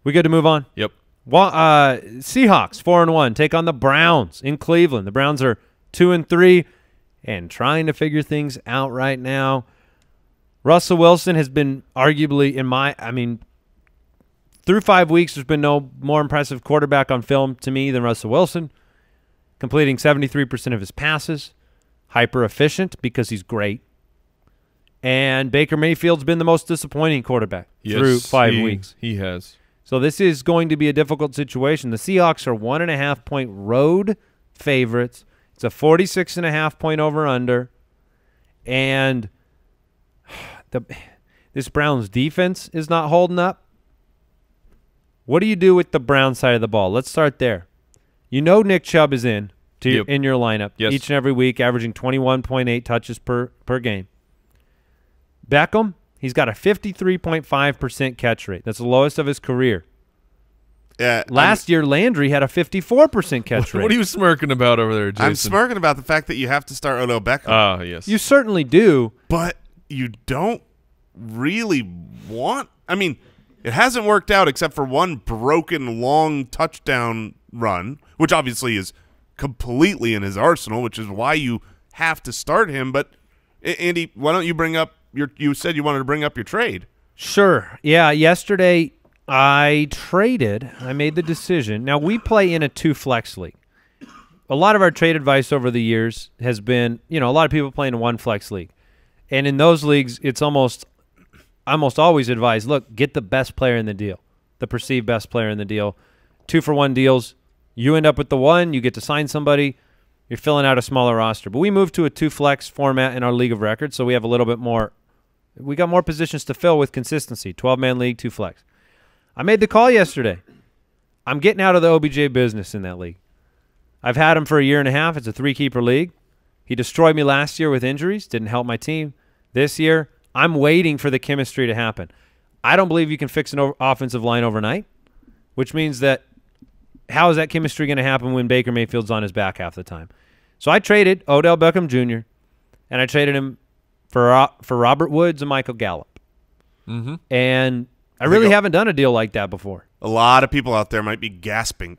We good to move on? Yep. Well, uh, Seahawks, four and one, take on the Browns in Cleveland. The Browns are two and three and trying to figure things out right now. Russell Wilson has been arguably in my – I mean, through five weeks, there's been no more impressive quarterback on film to me than Russell Wilson, completing seventy-three percent of his passes, hyper-efficient because he's great. And Baker Mayfield's been the most disappointing quarterback yes, through five he, weeks. He has. So this is going to be a difficult situation. The Seahawks are one and a half point road favorites. It's a forty-six and a half point over-under. And – The, this Browns defense is not holding up. What do you do with the Browns side of the ball? Let's start there. You know Nick Chubb is in to yep. in your lineup yes. each and every week, averaging twenty-one point eight touches per, per game. Beckham, he's got a fifty-three point five percent catch rate. That's the lowest of his career. Uh, Last I'm, year, Landry had a fifty-four percent catch rate. What are you smirking about over there, Jason? I'm smirking about the fact that you have to start Odell Beckham. Uh, yes. You certainly do. But... you don't really want – I mean, it hasn't worked out except for one broken long touchdown run, which obviously is completely in his arsenal, which is why you have to start him. But, Andy, why don't you bring up – your? you said you wanted to bring up your trade. Sure. Yeah, yesterday I traded. I made the decision. Now, we play in a two-flex league. A lot of our trade advice over the years has been – you know, a lot of people play in a one-flex league. And in those leagues, it's almost almost always advised, look, get the best player in the deal, the perceived best player in the deal. Two-for-one deals, you end up with the one, you get to sign somebody, you're filling out a smaller roster. But we moved to a two-flex format in our league of record, so we have a little bit more. We got more positions to fill with consistency, twelve-man league, two-flex. I made the call yesterday. I'm getting out of the O B J business in that league. I've had him for a year and a half. It's a three-keeper league. He destroyed me last year with injuries, didn't help my team. This year, I'm waiting for the chemistry to happen. I don't believe you can fix an offensive line overnight, which means that how is that chemistry going to happen when Baker Mayfield's on his back half the time? So I traded Odell Beckham Junior, and I traded him for for Robert Woods and Michael Gallup. Mm-hmm. And I really haven't done a deal like that before. A lot of people out there might be gasping.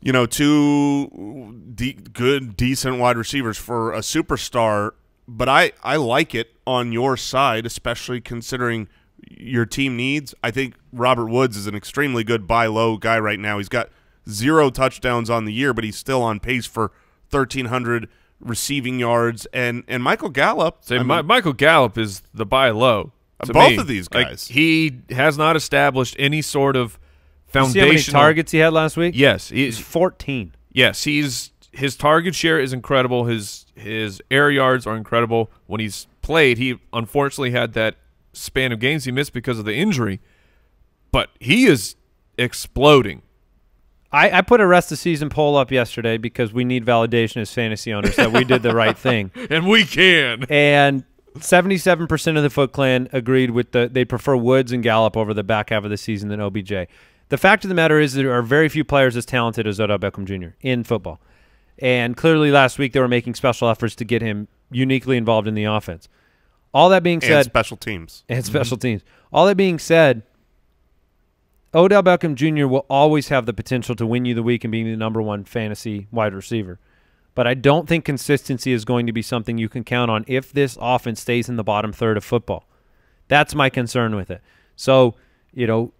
You know, two de good, decent wide receivers for a superstar. But I, I like it on your side, especially considering your team needs. I think Robert Woods is an extremely good buy-low guy right now. He's got zero touchdowns on the year, but he's still on pace for thirteen hundred receiving yards. And and Michael Gallup. Say, I mean, my, Michael Gallup is the buy-low. Both me. of these guys. Like, he has not established any sort of foundation. See how many targets he had last week? Yes. He's, he's fourteen. Yes, he's... his target share is incredible. His his air yards are incredible. When he's played, he unfortunately had that span of games he missed because of the injury. But he is exploding. I, I put a rest of season poll up yesterday because we need validation as fantasy owners that we did the right thing. And we can. And seventy-seven percent of the Foot Clan agreed with the they prefer Woods and Gallup over the back half of the season than O B J. The fact of the matter is there are very few players as talented as Odell Beckham Junior in football. And clearly last week they were making special efforts to get him uniquely involved in the offense. All that being said, and special teams. And special mm-hmm. teams. All that being said, Odell Beckham Junior will always have the potential to win you the week and being the number one fantasy wide receiver. But I don't think consistency is going to be something you can count on if this offense stays in the bottom third of football. That's my concern with it. So, you know,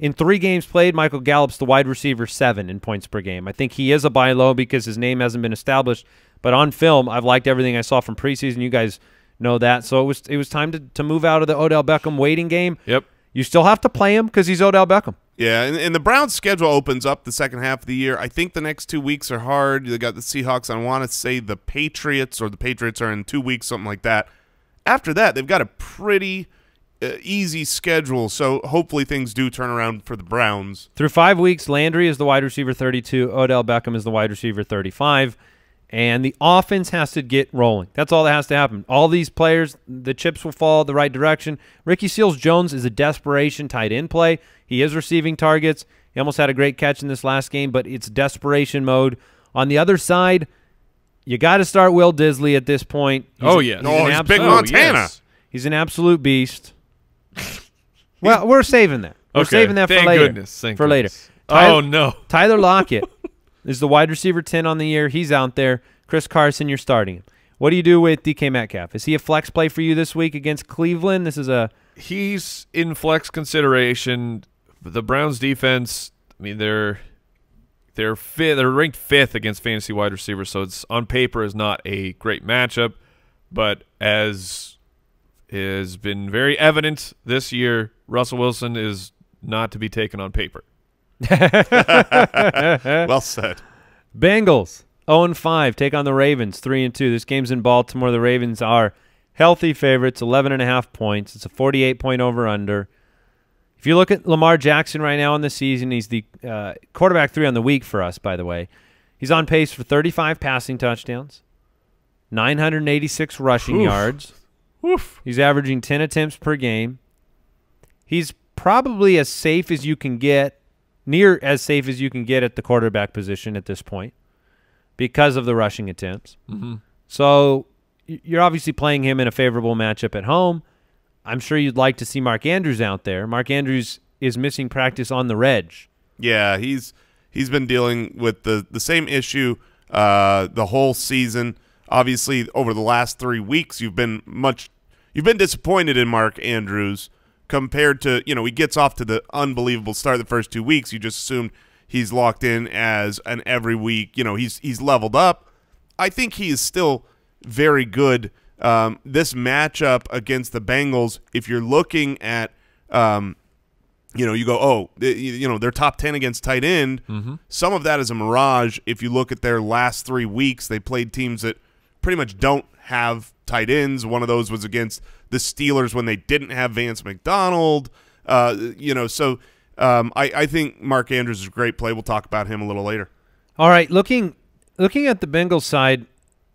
in three games played, Michael Gallup's the wide receiver seven in points per game. I think he is a buy low because his name hasn't been established. But on film, I've liked everything I saw from preseason. You guys know that. So it was it was time to, to move out of the Odell Beckham waiting game. Yep. You still have to play him because he's Odell Beckham. Yeah, and, and the Browns' schedule opens up the second half of the year. I think the next two weeks are hard. They got the Seahawks. I want to say the Patriots, or the Patriots are in two weeks, something like that. After that, they've got a pretty uh, easy schedule, so hopefully things do turn around for the Browns. Through five weeks, Landry is the wide receiver thirty-two. Odell Beckham is the wide receiver thirty-five. And the offense has to get rolling. That's all that has to happen. All these players, the chips will fall the right direction. Ricky Seals-Jones is a desperation tight end play. He is receiving targets. He almost had a great catch in this last game, but it's desperation mode. On the other side, you got to start Will Dissly at this point. He's, oh, yeah. He's oh, he's Big Montana. Yes. He's an absolute beast. Well, we're saving that. We're okay. saving that Thank for later. Goodness. Thank for goodness. later. Tyler, oh, no. Tyler Lockett. This is the wide receiver ten on the year. He's out there. Chris Carson, you're starting him. What do you do with D K Metcalf? Is he a flex play for you this week against Cleveland? This is a He's in flex consideration. The Browns defense, I mean, they're they're fifth, they're ranked fifth against fantasy wide receivers, so it's on paper is not a great matchup, but as has been very evident this year, Russell Wilson is not to be taken on paper. Well said. Bengals oh and five take on the Ravens three and two. This game's in Baltimore. The Ravens are healthy favorites, eleven and a half points. It's a forty-eight point over under. If you look at Lamar Jackson right now in the season, he's the uh, quarterback three on the week for us, by the way. He's on pace for thirty-five passing touchdowns, nine hundred eighty-six rushing Oof. yards. Oof. He's averaging ten attempts per game. He's probably as safe as you can get near as safe as you can get at the quarterback position at this point because of the rushing attempts. Mm-hmm. So you're obviously playing him in a favorable matchup at home. I'm sure you'd like to see Mark Andrews out there. Mark Andrews is missing practice on the reg. Yeah, he's he's been dealing with the, the same issue uh, the whole season. Obviously, over the last three weeks, you've been much you've been disappointed in Mark Andrews. Compared to, you know, he gets off to the unbelievable start the first two weeks. You just assumed he's locked in as an every week, you know, he's he's leveled up. I think he is still very good. Um, this matchup against the Bengals, if you're looking at, um, you know, you go, oh, they, you know, they're top ten against tight end. Mm-hmm. Some of that is a mirage. If you look at their last three weeks, they played teams that pretty much don't have tight ends. One of those was against the Steelers when they didn't have Vance McDonald, uh, you know, so um, I, I think Mark Andrews is a great play. We'll talk about him a little later. All right, looking looking at the Bengals side,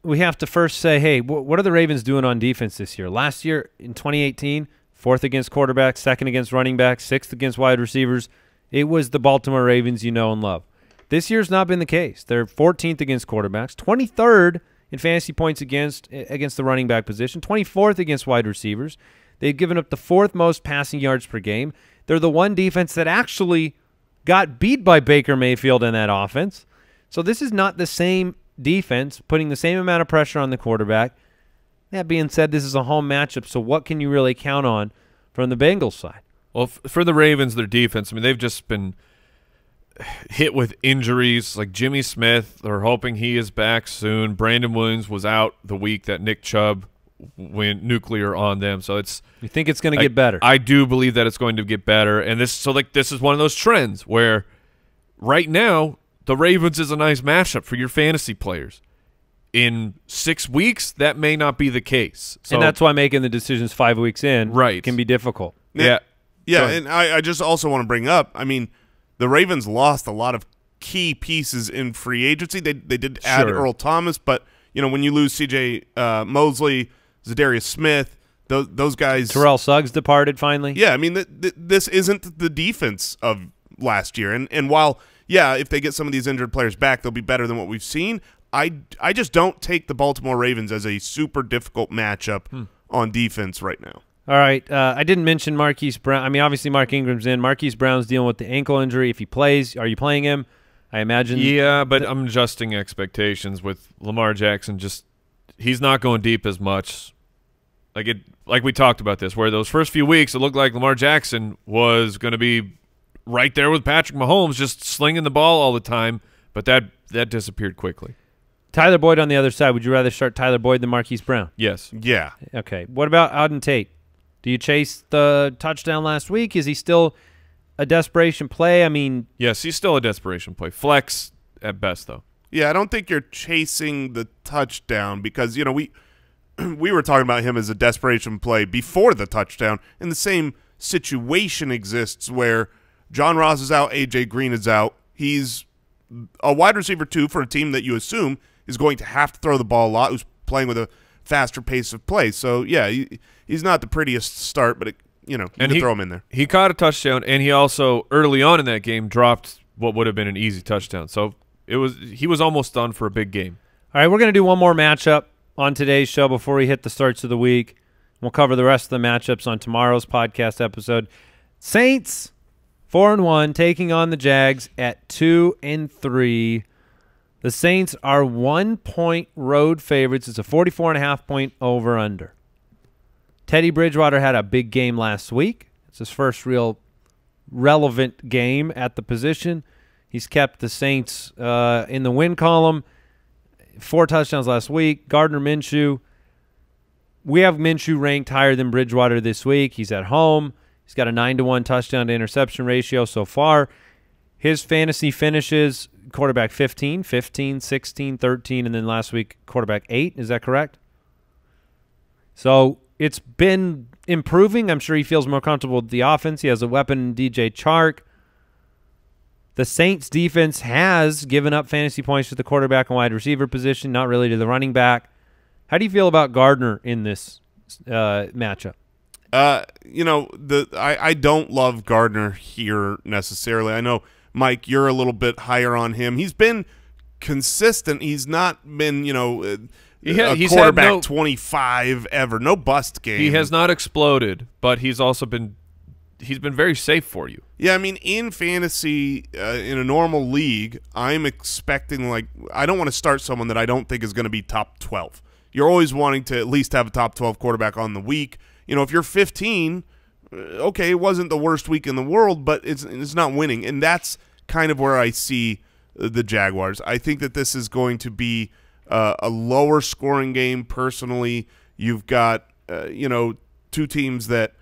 we have to first say, hey, wh what are the Ravens doing on defense this year? Last year in twenty eighteen, fourth against quarterbacks, second against running backs, sixth against wide receivers. It was the Baltimore Ravens you know and love. This year's not been the case. They're fourteenth against quarterbacks, twenty-third in fantasy points against against the running back position, twenty-fourth against wide receivers. They've given up the fourth most passing yards per game. They're the one defense that actually got beat by Baker Mayfield in that offense. So this is not the same defense putting the same amount of pressure on the quarterback. That being said, this is a home matchup, so what can you really count on from the Bengals side? Well, f for the Ravens, their defense, I mean, they've just been hit with injuries. Like Jimmy Smith, they're hoping he is back soon. Brandon Williams was out the week that Nick Chubb went nuclear on them. So it's you think it's going to get better? I do believe that it's going to get better. And this, so like this is one of those trends where right now the Ravens is a nice matchup for your fantasy players. In six weeks, that may not be the case. So, and that's why making the decisions five weeks in right. can be difficult. Yeah, yeah, yeah. And I, I just also want to bring up, I mean, the Ravens lost a lot of key pieces in free agency. They they did add sure. Earl Thomas, but you know when you lose C J Uh, Mosley, Zadarius Smith, those those guys. Terrell Suggs departed finally. Yeah, I mean th th this isn't the defense of last year, and and while yeah, if they get some of these injured players back, they'll be better than what we've seen. I I just don't take the Baltimore Ravens as a super difficult matchup hmm. on defense right now. All right, uh, I didn't mention Marquise Brown. I mean, obviously Mark Ingram's in. Marquise Brown's dealing with the ankle injury. If he plays, are you playing him? I imagine. Yeah, but I'm adjusting expectations with Lamar Jackson. Just he's not going deep as much. Like it, like we talked about this, where those first few weeks it looked like Lamar Jackson was going to be right there with Patrick Mahomes, just slinging the ball all the time. But that that disappeared quickly. Tyler Boyd on the other side. Would you rather start Tyler Boyd than Marquise Brown? Yes. Yeah. Okay. What about Auden Tate? Do you chase the touchdown last week? Is he still a desperation play? I mean, yes, he's still a desperation play. Flex at best, though. Yeah, I don't think you're chasing the touchdown because, you know, we we were talking about him as a desperation play before the touchdown, and the same situation exists where John Ross is out, A J. Green is out. He's a wide receiver, too, for a team that you assume is going to have to throw the ball a lot, who's playing with a faster pace of play. So, yeah, he, he's not the prettiest start, but, it, you know, you and can he, throw him in there. He caught a touchdown, and he also, early on in that game, dropped what would have been an easy touchdown. So it was he was almost done for a big game. All right, we're going to do one more matchup on today's show before we hit the starts of the week. We'll cover the rest of the matchups on tomorrow's podcast episode. Saints, four and one, taking on the Jags at two and three. The Saints are one-point road favorites. It's a forty-four and a half point over-under. Teddy Bridgewater had a big game last week. It's his first real relevant game at the position. He's kept the Saints uh, in the win column. Four touchdowns last week. Gardner Minshew. We have Minshew ranked higher than Bridgewater this week. He's at home. He's got a nine to one touchdown-to-interception ratio so far. His fantasy finishes quarterback fifteen, fifteen, sixteen, thirteen, and then last week quarterback eight. Is that correct? So it's been improving. I'm sure he feels more comfortable with the offense. He has a weapon, D J Chark. The Saints defense has given up fantasy points to the quarterback and wide receiver position, not really to the running back. How do you feel about Gardner in this uh, matchup? Uh, you know, the I, I don't love Gardner here necessarily. I know, Mike, you're a little bit higher on him. He's been consistent. He's not been, you know, a yeah, he's quarterback no, twenty-five ever. No bust game. He has not exploded, but he's also been he's been very safe for you. Yeah, I mean, in fantasy, uh, in a normal league, I'm expecting, like, I don't want to start someone that I don't think is going to be top twelve. You're always wanting to at least have a top twelve quarterback on the week. You know, if you're fifteen, okay, it wasn't the worst week in the world, but it's it's not winning, and that's kind of where I see the Jaguars. I think that this is going to be uh, a lower scoring game. Personally, you've got uh, you know, two teams that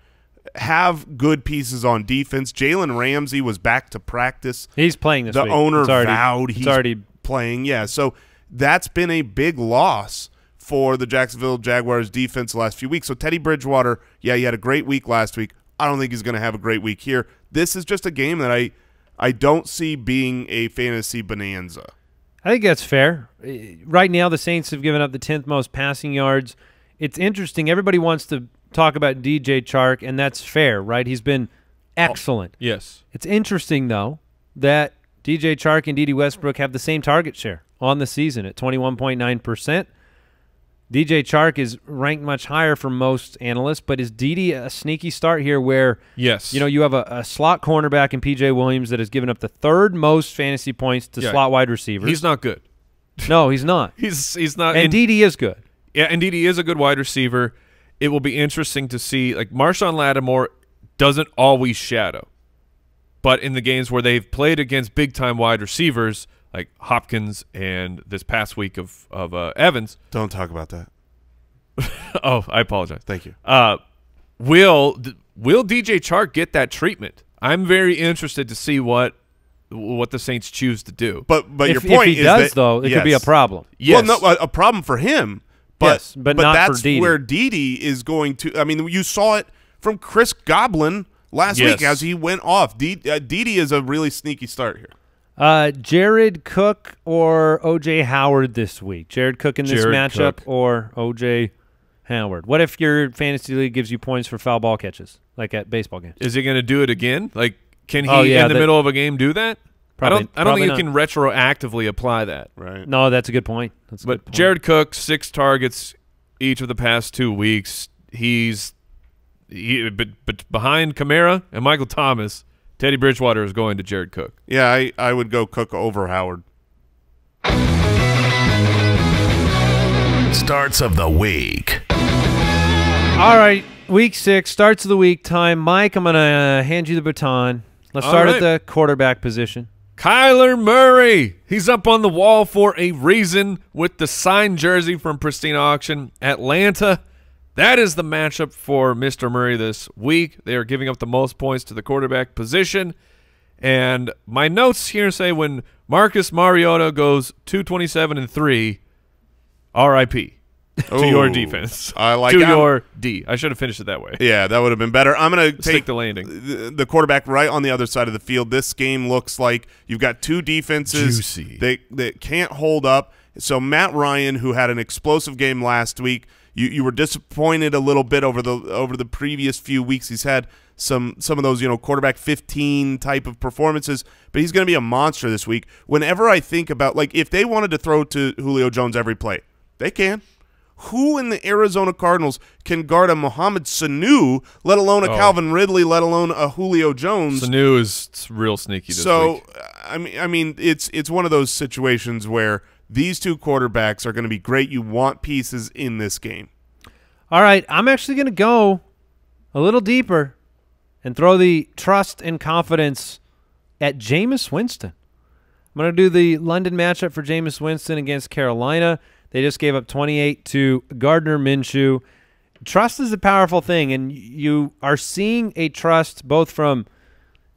have good pieces on defense. Jalen Ramsey was back to practice. He's playing this week. The owner vowed he's already playing. Yeah, so that's been a big loss for the Jacksonville Jaguars defense the last few weeks. So Teddy Bridgewater, yeah, he had a great week last week. I don't think he's going to have a great week here. This is just a game that I I don't see being a fantasy bonanza. I think that's fair. Right now the Saints have given up the tenth most passing yards. It's interesting. Everybody wants to talk about D J Chark, and that's fair, right? He's been excellent. Oh, yes. It's interesting, though, that D J Chark and Dede Westbrook have the same target share on the season at twenty-one point nine percent. D J Chark is ranked much higher for most analysts, but is Dede a sneaky start here where yes. you know, you have a, a slot cornerback in P J Williams that has given up the third most fantasy points to yeah. slot wide receivers. He's not good. No, he's not. he's he's not. And, and Dede is good. Yeah, and Dede is a good wide receiver. It will be interesting to see. Like, Marshawn Lattimore doesn't always shadow, but in the games where they've played against big-time wide receivers – like Hopkins and this past week of, of uh, Evans. Don't talk about that. Oh, I apologize. Thank you. Uh, will will D J Chark get that treatment? I'm very interested to see what what the Saints choose to do. But but if, your point if he is does, that, though, it yes. could be a problem. Yes. Well, no, a, a problem for him, but, yes, but, but not that's for Dede. Where Dede is going to – I mean, you saw it from Chris Goblin – last yes. week as he went off. D uh, Dede is a really sneaky start here. Uh, Jared Cook or O J. Howard this week? Jared Cook in this Jared matchup Cook. or O J. Howard? What if your fantasy league gives you points for foul ball catches, like at baseball games? Is he going to do it again? Like, can he oh, yeah, in the that, middle of a game do that? Probably, I don't. I don't think you can retroactively apply that. Right. No, that's a good point. That's a but good point. Jared Cook, six targets each of the past two weeks. He's, he, but but behind Kamara and Michael Thomas, Teddy Bridgewater is going to Jared Cook. Yeah, I I would go Cook over Howard. Starts of the week. All right, week six, starts of the week time. Mike, I'm gonna hand you the baton. Let's start right. at the quarterback position. Kyler Murray. He's up on the wall for a reason with the signed jersey from Pristine Auction. Atlanta, that is the matchup for Mister Murray this week. They are giving up the most points to the quarterback position. And my notes here say when Marcus Mariota goes two twenty-seven and three, R I P Ooh, to your defense. I like to that. your D. I should have finished it that way. Yeah, that would have been better. I'm going to take the landing. Th the quarterback right on the other side of the field. This game looks like you've got two defenses Juicy. They that can't hold up. So Matt Ryan, who had an explosive game last week, you you were disappointed a little bit over the over the previous few weeks. He's had some some of those, you know, quarterback fifteen type of performances, but he's going to be a monster this week. Whenever I think about, like, if they wanted to throw to Julio Jones every play, they can. Who in the Arizona Cardinals can guard a Mohamed Sanu, let alone a oh. Calvin Ridley, let alone a Julio Jones? Sanu is real sneaky this so, week. So, I mean, I mean, it's it's one of those situations where these two quarterbacks are going to be great. You want pieces in this game. All right, I'm actually going to go a little deeper and throw the trust and confidence at Jameis Winston. I'm going to do the London matchup for Jameis Winston against Carolina. They just gave up twenty-eight to Gardner Minshew. Trust is a powerful thing, and you are seeing a trust both from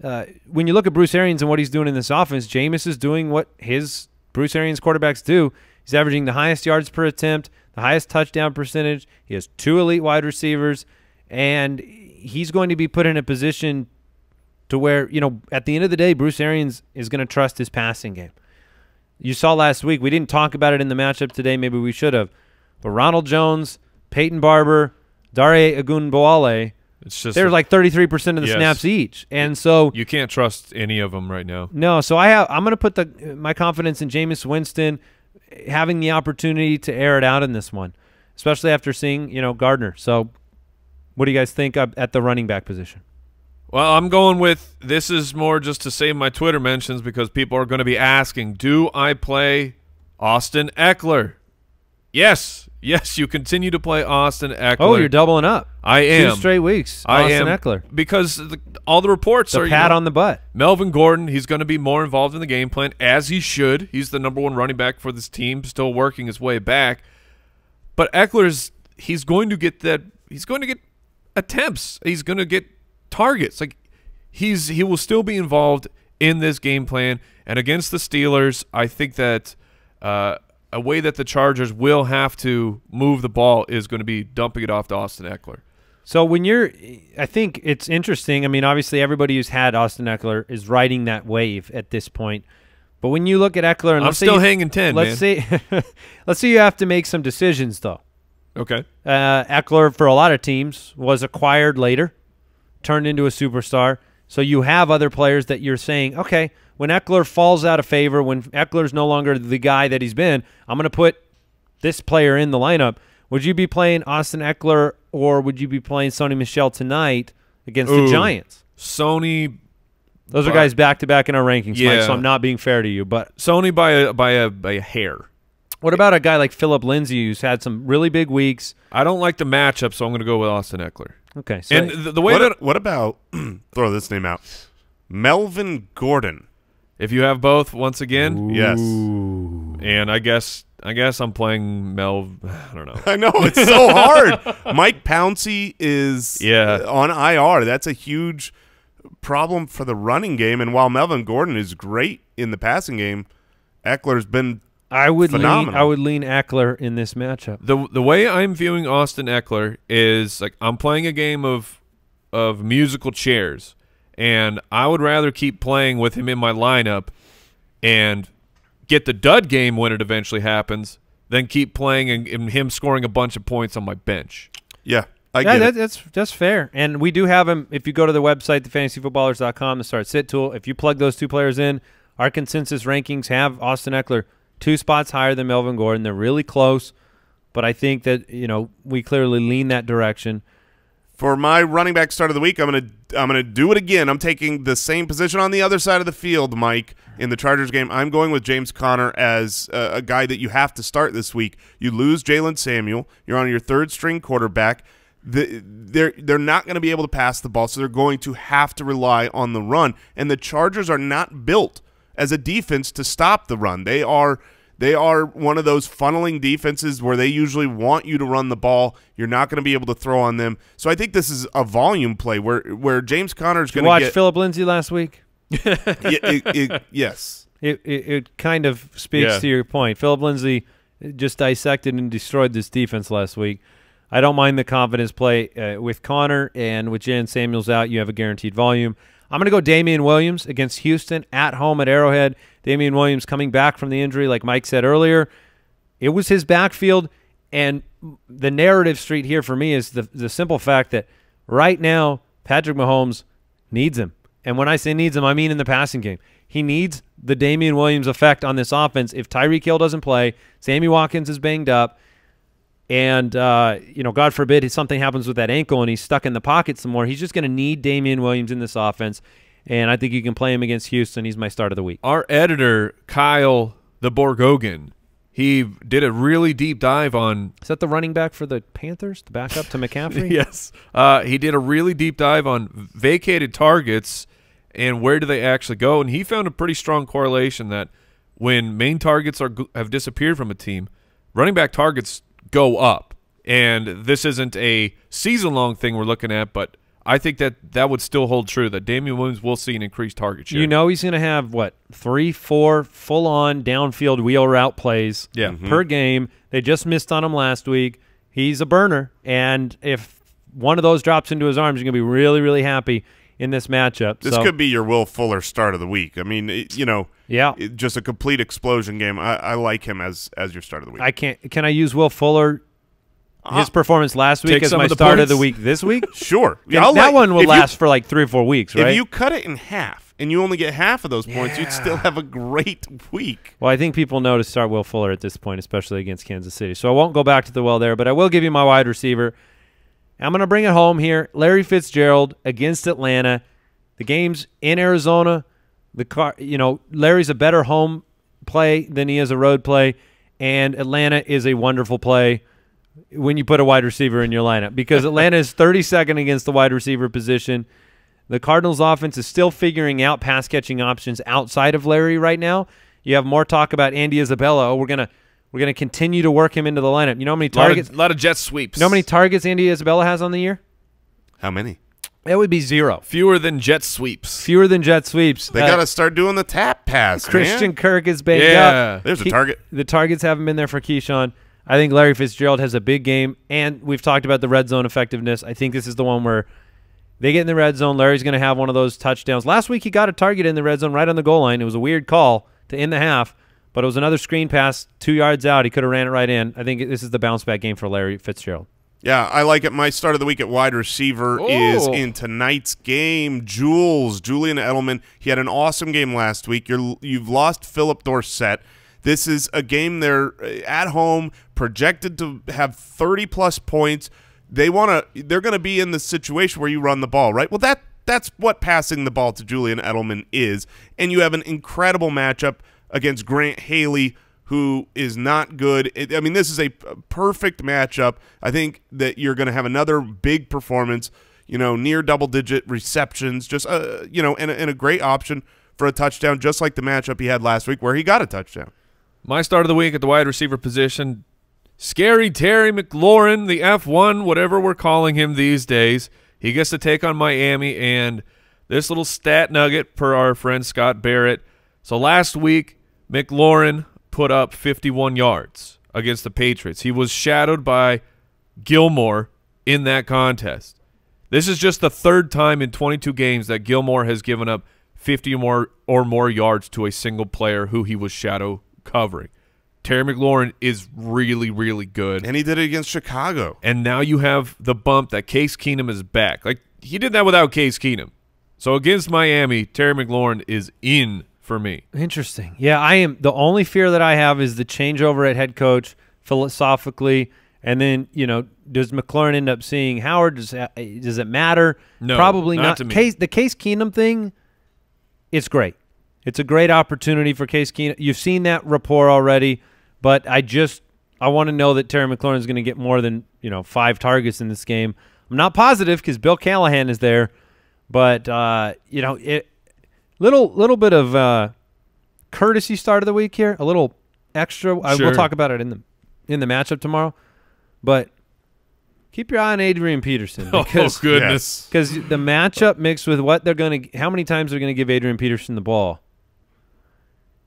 uh, when you look at Bruce Arians and what he's doing in this offense. Jameis is doing what his Bruce Arians quarterbacks do. He's averaging the highest yards per attempt, the highest touchdown percentage. He has two elite wide receivers, and he's going to be put in a position to where, you know, at the end of the day, Bruce Arians is going to trust his passing game. You saw last week, we didn't talk about it in the matchup today. Maybe we should have. But Ronald Jones, Peyton Barber, Dare Agunbowale, it's just they're like thirty-three percent of the yes. snaps each. And so you can't trust any of them right now. No, so I have, I'm going to put the my confidence in Jameis Winston having the opportunity to air it out in this one, especially after seeing, you know, Gardner. So what do you guys think at the running back position? Well, I'm going with this is more just to save my Twitter mentions because people are going to be asking, do I play Austin Ekeler? Yes. Yes, you continue to play Austin Ekeler. Oh, you're doubling up. I am. Two straight weeks, I Austin am, Ekeler. Because the, all the reports the are – pat you know, on the butt. Melvin Gordon, he's going to be more involved in the game plan, as he should. He's the number one running back for this team, still working his way back. But Eckler's – he's going to get that – he's going to get attempts. He's going to get – targets. Like he's he will still be involved in this game plan, and against the Steelers, I think that uh, a way that the Chargers will have to move the ball is going to be dumping it off to Austin Ekeler. So when you're, I think it's interesting. I mean, obviously everybody who's had Austin Ekeler is riding that wave at this point. But when you look at Ekeler, and I'm let's still you, hanging ten. Let's man. see, let's see. You have to make some decisions though. Okay. Uh, Ekeler for a lot of teams was acquired later. Turned into a superstar. So you have other players that you're saying, okay, when Ekeler falls out of favor, when Eckler's no longer the guy that he's been, I'm going to put this player in the lineup. Would you be playing Austin Ekeler or would you be playing Sony Michel tonight against Ooh, the Giants? Sony. Those by, are guys back-to-back -back in our rankings, yeah. Mike, so I'm not being fair to you. But Sony by a, by a, by a hair. What about a guy like Phillip Lindsay who's had some really big weeks? I don't like the matchup, so I'm going to go with Austin Ekeler. Okay. So and the, the way what, that what about throw this name out, Melvin Gordon? If you have both, once again, Ooh. yes. And I guess I guess I'm playing Mel. I don't know. I know it's so hard. Mike Pouncey is yeah. on I R. That's a huge problem for the running game. And while Melvin Gordon is great in the passing game, Eckler's been. I would Phenomenal. lean I would lean Ekeler in this matchup. The the way I'm viewing Austin Ekeler is like I'm playing a game of of musical chairs, and I would rather keep playing with him in my lineup and get the dud game when it eventually happens than keep playing and, and him scoring a bunch of points on my bench. Yeah, I yeah, get that, it. That's, that's fair. And we do have him. If you go to the website, the fantasy footballers dot com, the start sit tool, if you plug those two players in, our consensus rankings have Austin Ekeler two spots higher than Melvin Gordon. They're really close, but I think that, you know, we clearly lean that direction. For my running back start of the week, I'm going to I'm going to do it again. I'm taking the same position on the other side of the field, Mike, in the Chargers game. I'm going with James Conner as uh, a guy that you have to start this week. You lose Jalen Samuel. You're on your third-string quarterback. The, they're, they're not going to be able to pass the ball, so they're going to have to rely on the run. And the Chargers are not built as a defense to stop the run. They are – They are one of those funneling defenses where they usually want you to run the ball. You're not going to be able to throw on them. So I think this is a volume play where where James Conner's going to get – Did you watch Phillip Lindsay last week? yeah, it, it, yes. It, it, it kind of speaks yeah. to your point. Phillip Lindsay just dissected and destroyed this defense last week. I don't mind the confidence play uh, with Conner, and with Jan Samuels out, you have a guaranteed volume. I'm going to go Damian Williams against Houston at home at Arrowhead. Damian Williams coming back from the injury, like Mike said earlier. It was his backfield, and the narrative street here for me is the, the simple fact that right now Patrick Mahomes needs him. And when I say needs him, I mean in the passing game. He needs the Damian Williams effect on this offense. If Tyreek Hill doesn't play, Sammy Watkins is banged up, and, uh, you know, God forbid if something happens with that ankle and he's stuck in the pocket some more, he's just going to need Damian Williams in this offense, and I think you can play him against Houston. He's my start of the week. Our editor, Kyle the Borgogan, he did a really deep dive on – Is that the running back for the Panthers, the backup to McCaffrey? Yes. Uh, he did a really deep dive on vacated targets and where do they actually go, and he found a pretty strong correlation that when main targets are have disappeared from a team, running back targets – go up. And this isn't a season-long thing we're looking at, but I think that that would still hold true, that Damian Williams will see an increased target share. You know he's going to have, what, three, four full-on downfield wheel route plays yeah. mm-hmm. per game. They just missed on him last week. He's a burner, and if one of those drops into his arms, you're going to be really, really happy in this matchup. This so. could be your Will Fuller start of the week. I mean, it, you know, yeah, it, just a complete explosion game. I, I like him as as your start of the week. I can't. Can I use Will Fuller? Uh-huh. His performance last week Take as my of start points. of the week this week. Sure, yeah, that like, one will last you, for like three or four weeks. Right? If you cut it in half and you only get half of those points, yeah. you'd still have a great week. Well, I think people know to start Will Fuller at this point, especially against Kansas City. So I won't go back to the well there, but I will give you my wide receiver. I'm going to bring it home here. Larry Fitzgerald against Atlanta. The game's in Arizona. The car, you know, Larry's a better home play than he is a road play, and Atlanta is a wonderful play when you put a wide receiver in your lineup because Atlanta is thirty-second against the wide receiver position. The Cardinals' offense is still figuring out pass-catching options outside of Larry right now. You have more talk about Andy Isabella. Oh, we're going to We're going to continue to work him into the lineup. You know how many targets? A lot of, lot of jet sweeps. You know how many targets Andy Isabella has on the year? How many? That would be zero. Fewer than jet sweeps. Fewer than jet sweeps. They uh, got to start doing the tap pass, Christian man. Kirk is banged yeah. up. There's he, a target. The targets haven't been there for Keyshawn. I think Larry Fitzgerald has a big game, and we've talked about the red zone effectiveness. I think this is the one where they get in the red zone. Larry's going to have one of those touchdowns. Last week he got a target in the red zone right on the goal line. It was a weird call to end the half. But it was another screen pass, two yards out. He could have ran it right in. I think this is the bounce-back game for Larry Fitzgerald. Yeah, I like it. My start of the week at wide receiver Ooh. is in tonight's game. Jules, Julian Edelman, he had an awesome game last week. You're, you've lost Philip Dorsett. This is a game they're at home, projected to have thirty-plus points. They wanna, they're going to be in the situation where you run the ball, right? Well, that that's what passing the ball to Julian Edelman is, and you have an incredible matchup against Grant Haley, who is not good. It, I mean, this is a perfect matchup. I think that you're going to have another big performance, you know, near double-digit receptions, just, uh, you know, and, and a great option for a touchdown, just like the matchup he had last week where he got a touchdown. My start of the week at the wide receiver position, scary Terry McLaurin, the F one, whatever we're calling him these days. He gets to take on Miami, and this little stat nugget per our friend Scott Barrett. So last week, McLaurin put up fifty-one yards against the Patriots. He was shadowed by Gilmore in that contest. This is just the third time in twenty-two games that Gilmore has given up fifty or more, or more yards to a single player who he was shadow covering. Terry McLaurin is really, really good. And he did it against Chicago. And now you have the bump that Case Keenum is back. Like, he did that without Case Keenum. So against Miami, Terry McLaurin is in for me. Interesting. Yeah, I am. The only fear that I have is the changeover at head coach philosophically. And then, you know, does McLaurin end up seeing Howard? Does, does it matter? No, probably not. not. To me. Case, the Case Keenum thing, it's great. It's a great opportunity for Case Keenum. You've seen that rapport already, but I just I want to know that Terry McLaurin is going to get more than, you know, five targets in this game. I'm not positive because Bill Callahan is there, but uh, you know, it little little bit of uh, courtesy start of the week here, a little extra. Sure. I, we'll talk about it in the in the matchup tomorrow. But keep your eye on Adrian Peterson. Because, oh, goodness. Because the matchup mixed with what they're going to – how many times they're going to give Adrian Peterson the ball.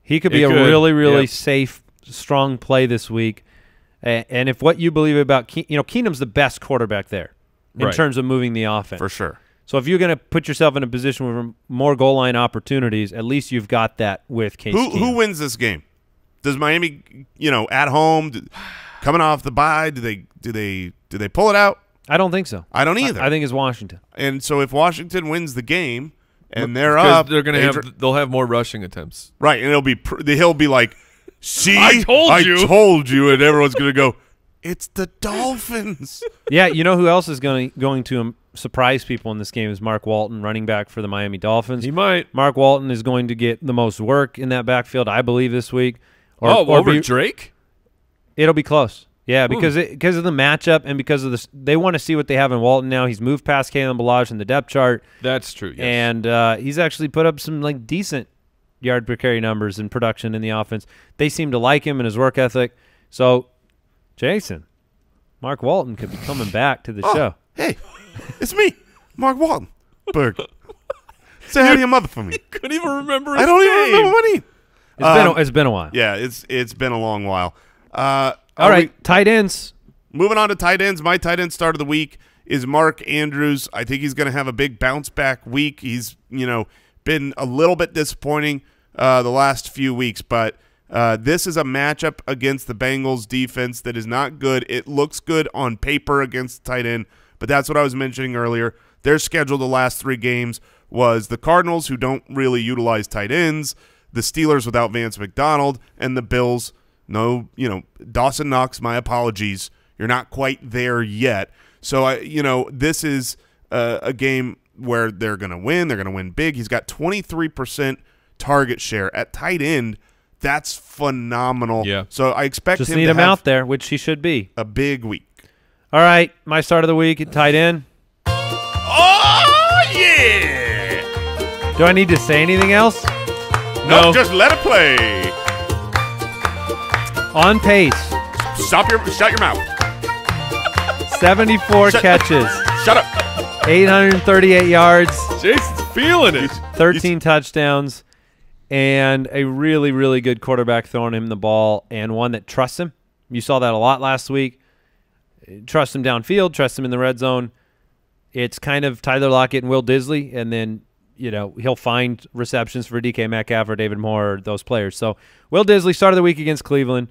He could be it a could. really, really yep. safe, strong play this week. And if what you believe about Ke – you know, Keenum's the best quarterback there in right. terms of moving the offense. For sure. So if you're going to put yourself in a position with more goal line opportunities, at least you've got that with Case Keenum. Who wins this game? Does Miami, you know, at home do, – coming off the bye, do they do they do they pull it out? I don't think so. I don't either. I, I think it's Washington. And so if Washington wins the game and they're up, they're going to have they'll have more rushing attempts, right? And it'll be he'll be like, "See, I told I you, I told you," and everyone's going to go, "It's the Dolphins." Yeah, you know who else is going going to um, surprise people in this game is Mark Walton, running back for the Miami Dolphins. He might. Mark Walton is going to get the most work in that backfield, I believe, this week. Or, oh, or over be, Drake. It'll be close. Yeah, because it, because of the matchup and because of this, they want to see what they have in Walton now. He's moved past Kalen Ballage in the depth chart. That's true, yes. And uh, he's actually put up some like decent yard per carry numbers and production in the offense. They seem to like him and his work ethic. So, Jason, Mark Walton could be coming back to the oh, show. Hey, it's me, Mark Walton. Berg. Say hi to your mother for me. You couldn't even remember his I don't name. even remember what he it's, um, been a, it's been a while. Yeah, it's it's been a long while. Uh, All right, we, tight ends. Moving on to tight ends. My tight end start of the week is Mark Andrews. I think he's going to have a big bounce back week. He's, you know, been a little bit disappointing uh, the last few weeks, but uh, this is a matchup against the Bengals defense that is not good. It looks good on paper against the tight end, but that's what I was mentioning earlier. Their schedule the last three games was the Cardinals, who don't really utilize tight ends, the Steelers without Vance McDonald, and the Bills. No, you know, Dawson Knox, my apologies. You're not quite there yet. So, I, you know, this is uh, a game where they're going to win. They're going to win big. He's got twenty-three percent target share. At tight end, that's phenomenal. Yeah. So I expect Just him need to him have out there, which he should be. A big week. All right, my start of the week at tight end. Oh, yeah! Do I need to say anything else? No, no. Just let it play. On pace. Stop your shut your mouth. seventy-four shut, catches. Shut up. eight hundred thirty-eight yards. Jason's feeling it. thirteen He's, touchdowns, and a really, really good quarterback throwing him the ball, and one that trusts him. You saw that a lot last week. Trust him downfield. Trust him in the red zone. It's kind of Tyler Lockett and Will Dissly, and then you know, he'll find receptions for D K Metcalf or David Moore or those players. So Will Dissly, start of the week against Cleveland.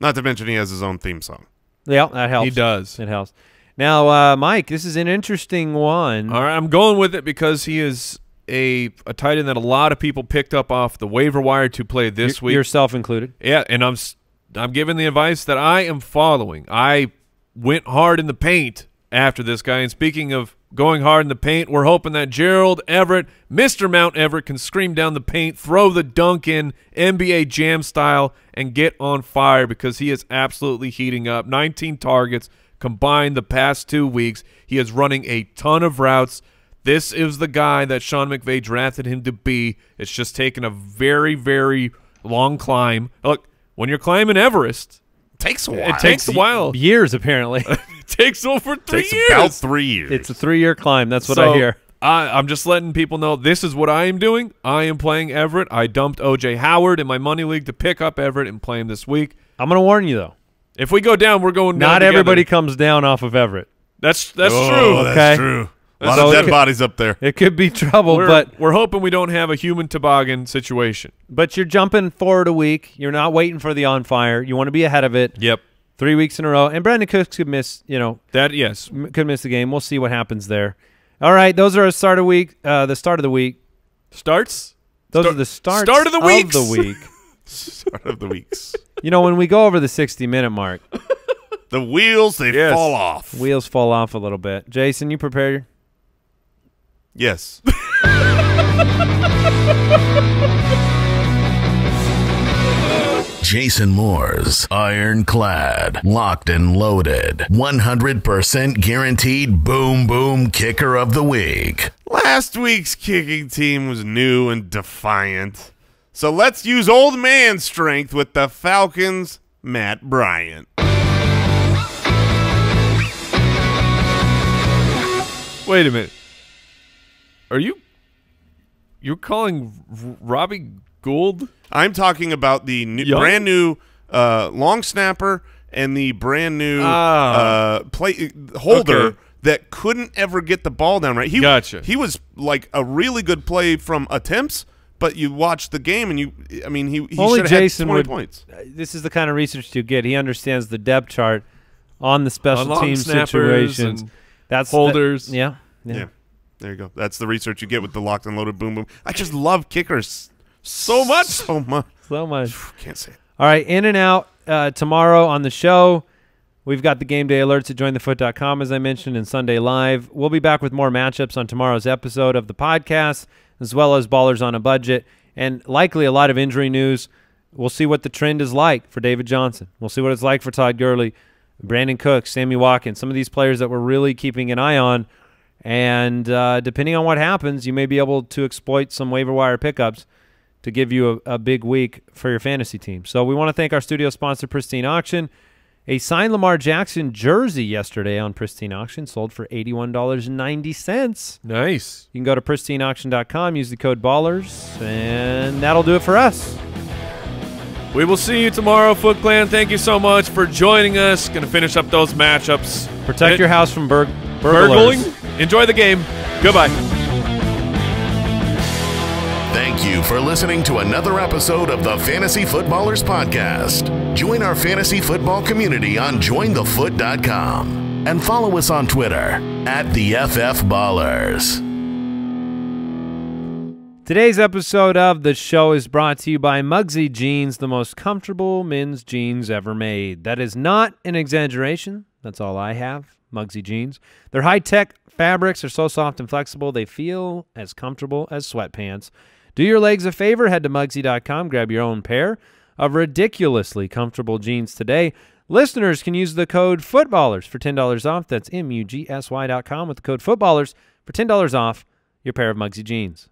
Not to mention he has his own theme song. Yeah, that helps. He does. It helps. Now, uh, Mike, this is an interesting one. All right, I'm going with it because he is a, a tight end that a lot of people picked up off the waiver wire to play this y week. Yourself included. Yeah, and I'm, I'm giving the advice that I am following. I went hard in the paint after this guy. And speaking of going hard in the paint, we're hoping that Gerald Everett, Mister Mount Everett, can scream down the paint, throw the dunk in, N B A Jam style, and get on fire because he is absolutely heating up. nineteen targets combined the past two weeks. He is running a ton of routes. This is the guy that Sean McVay drafted him to be. It's just taken a very, very long climb. Look, when you're climbing Everest, it takes a while. It takes a while. Years, apparently. Takes over three takes years. About three years. It's a three-year climb. That's what so, I hear. I, I'm just letting people know this is what I am doing. I am playing Everett. I dumped O J Howard in my money league to pick up Everett and play him this week. I'm going to warn you though. If we go down, we're going. Not down everybody together. comes down off of Everett. That's that's oh, true. That's okay? true. A lot so of dead could, bodies up there. It could be trouble, we're, but we're hoping we don't have a human toboggan situation. But you're jumping forward a week. You're not waiting for the on fire. You want to be ahead of it. Yep. Three weeks in a row, and Brandon Cooks could miss. You know that yes, could miss the game. We'll see what happens there. All right, those are our start of week. Uh, the start of the week starts. Those Star are the starts start of the week. Of the week. Start of the weeks. You know, when we go over the sixty minute mark, the wheels they yes. fall off. Wheels fall off a little bit. Jason, you prepared? Yes. Jason Moore's ironclad, locked and loaded, one hundred percent guaranteed boom boom kicker of the week. Last week's kicking team was new and defiant. So let's use old man strength with the Falcons' Matt Bryant. Wait a minute. Are you you're calling Robbie Gould? I'm talking about the new, brand new uh, long snapper and the brand new ah. uh, play holder okay. that couldn't ever get the ball down right. He, gotcha. He was like a really good play from attempts, but you watch the game and you, I mean, he, he should have had twenty would, points. This is the kind of research you get. He understands the depth chart on the special on team situations. And that's holders. That, yeah, yeah. Yeah. There you go. That's the research you get with the locked and loaded boom boom. I just love kickers. So much. So much. So much. Can't say it. All right. In and out uh, tomorrow on the show. We've got the game day alerts at join the foot dot com, as I mentioned, and Sunday Live. We'll be back with more matchups on tomorrow's episode of the podcast, as well as Ballers on a Budget, and likely a lot of injury news. We'll see what the trend is like for David Johnson. We'll see what it's like for Todd Gurley, Brandon Cooks, Sammy Watkins, some of these players that we're really keeping an eye on. And uh, depending on what happens, you may be able to exploit some waiver wire pickups to give you a, a big week for your fantasy team. So we want to thank our studio sponsor, Pristine Auction. A signed Lamar Jackson jersey yesterday on Pristine Auction sold for eighty-one dollars and ninety cents. Nice. You can go to Pristine Auction dot com, use the code BALLERS, and that'll do it for us. We will see you tomorrow, Foot Clan. Thank you so much for joining us. Going to finish up those matchups. Protect it, your house from burg burglars. Burgling. Enjoy the game. Goodbye. Thank you for listening to another episode of the Fantasy Footballers Podcast. Join our fantasy football community on join the foot dot com and follow us on Twitter at the F F Ballers. Today's episode of the show is brought to you by Mugsy Jeans, the most comfortable men's jeans ever made. That is not an exaggeration. That's all I have. Mugsy Jeans. Their high-tech fabrics are so soft and flexible, they feel as comfortable as sweatpants. Do your legs a favor, head to Mugsy dot com, grab your own pair of ridiculously comfortable jeans today. Listeners can use the code FOOTBALLERS for ten dollars off. That's M U G S Y dot com with the code FOOTBALLERS for ten dollars off your pair of Mugsy Jeans.